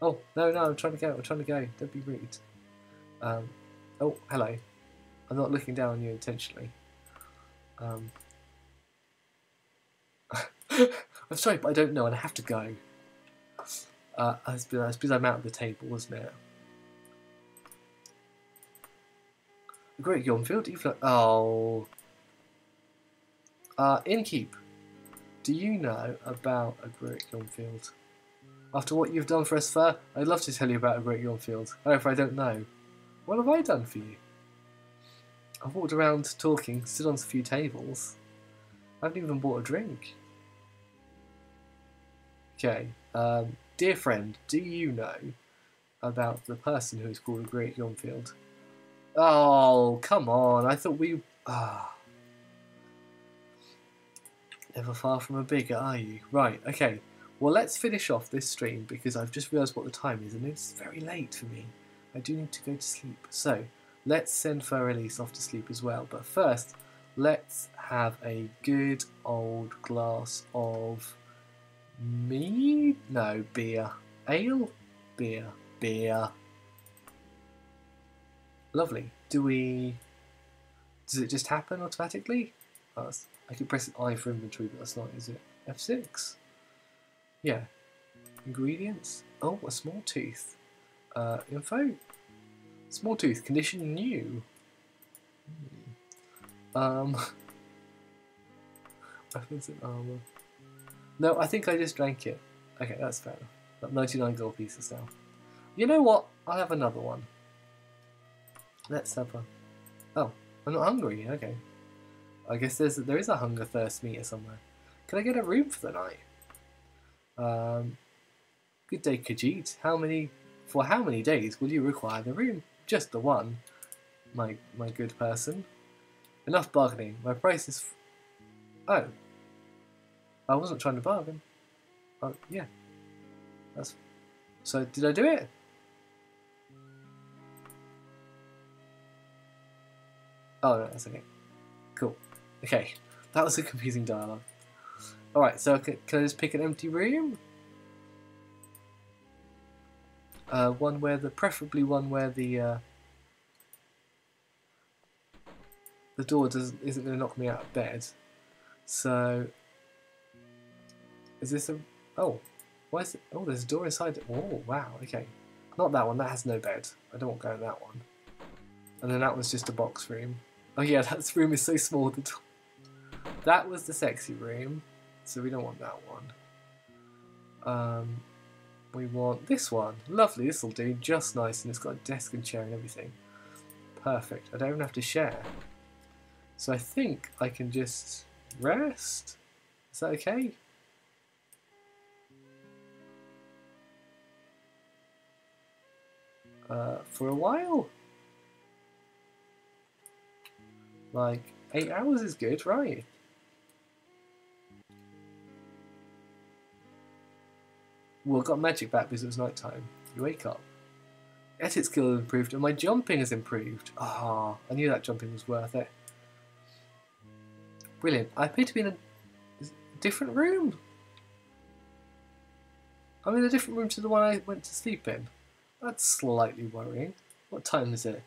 Oh, no, I'm trying to go. Don't be rude. Oh, hello. I'm not looking down on you intentionally. I'm sorry, but I don't know, and I have to go. I suppose I'm out of the table, wasn't it? Agririk Yomfield, you... Oh. Innkeep. Do you know about Agririk Yomfield? After what you've done for us, sir, I'd love to tell you about Agririk Yomfield. However, I don't know. What have I done for you? I've walked around talking, stood on a few tables. I haven't even bought a drink. Okay. Dear friend, do you know about the person who is called Agririk Yomfield? Oh, come on. I thought we... Ah. Never far from a bigger, are you? Right, okay. Well, let's finish off this stream because I've just realised what the time is and it's very late for me. I do need to go to sleep. So, let's send Für Elise off to sleep as well. But first, let's have a good old glass of... mead? No, beer. Ale? Beer. Beer. Lovely. Do we... Does it just happen automatically? Oh, I could press I for inventory, but that's not, is it? F6? Yeah. Ingredients? Oh, a small tooth. Info? Small tooth, condition new. Weapons and armour. No, I think I just drank it. Okay, that's fair enough. Got 99 gold pieces now. You know what? I'll have another one. Let's have one. Oh, I'm not hungry, okay. I guess there is a hunger thirst meter somewhere. Can I get a room for the night? Good day, Khajiit. For how many days will you require the room? Just the one, my good person. Enough bargaining. My price is... Oh, I wasn't trying to bargain. But yeah. That's... So did I do it? Oh, no, that's okay. Cool. Okay. That was a confusing dialogue. Alright, so can I just pick an empty room? One where the... Preferably one where the door isn't going to knock me out of bed. So... Is this a... Oh. Why is it... Oh, there's a door inside it. Oh, wow. Okay. Not that one. That has no bed. I don't want to go in that one. And then that was just a box room. Oh yeah, that room is so small. The that was the sexy room. So we don't want that one. We want this one. Lovely. This will do just nice. And it's got a desk and chair and everything. Perfect. I don't even have to share. So I think I can just rest. Is that okay? For a while. Like, 8 hours is good, right? Well, I got magic back because it was night time. You wake up. Edit skill has improved and my jumping has improved. Ah, I knew that jumping was worth it. Brilliant. I appear to be in a different room. I'm in a different room to the one I went to sleep in. That's slightly worrying. What time is it?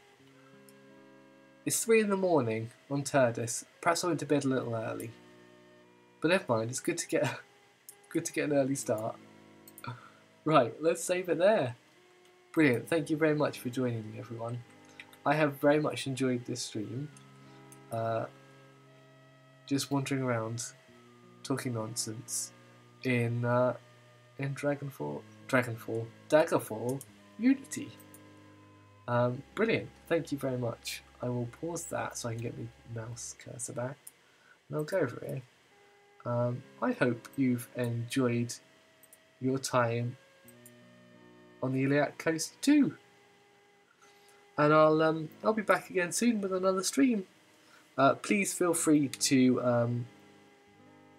It's 3 in the morning on Turdis. Perhaps I went to bed a little early. But never mind, it's good to get an early start. Right, let's save it there. Brilliant, thank you very much for joining me, everyone. I have very much enjoyed this stream. Just wandering around, talking nonsense in Daggerfall Unity. Brilliant, thank you very much. I will pause that so I can get my mouse cursor back and I'll go over it. I hope you've enjoyed your time on the Iliac Coast too. And I'll be back again soon with another stream. Please feel free to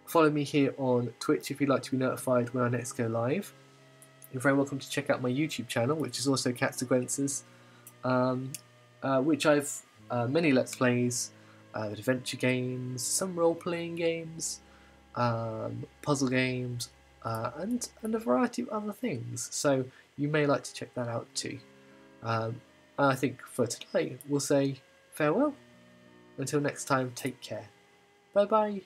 follow me here on Twitch if you'd like to be notified when I next go live. You're very welcome to check out my YouTube channel, which is also Catstaguensis, which I've many Let's Plays, adventure games, some role-playing games, puzzle games, and a variety of other things. So you may like to check that out too. I think for today, we'll say farewell. Until next time, take care. Bye-bye.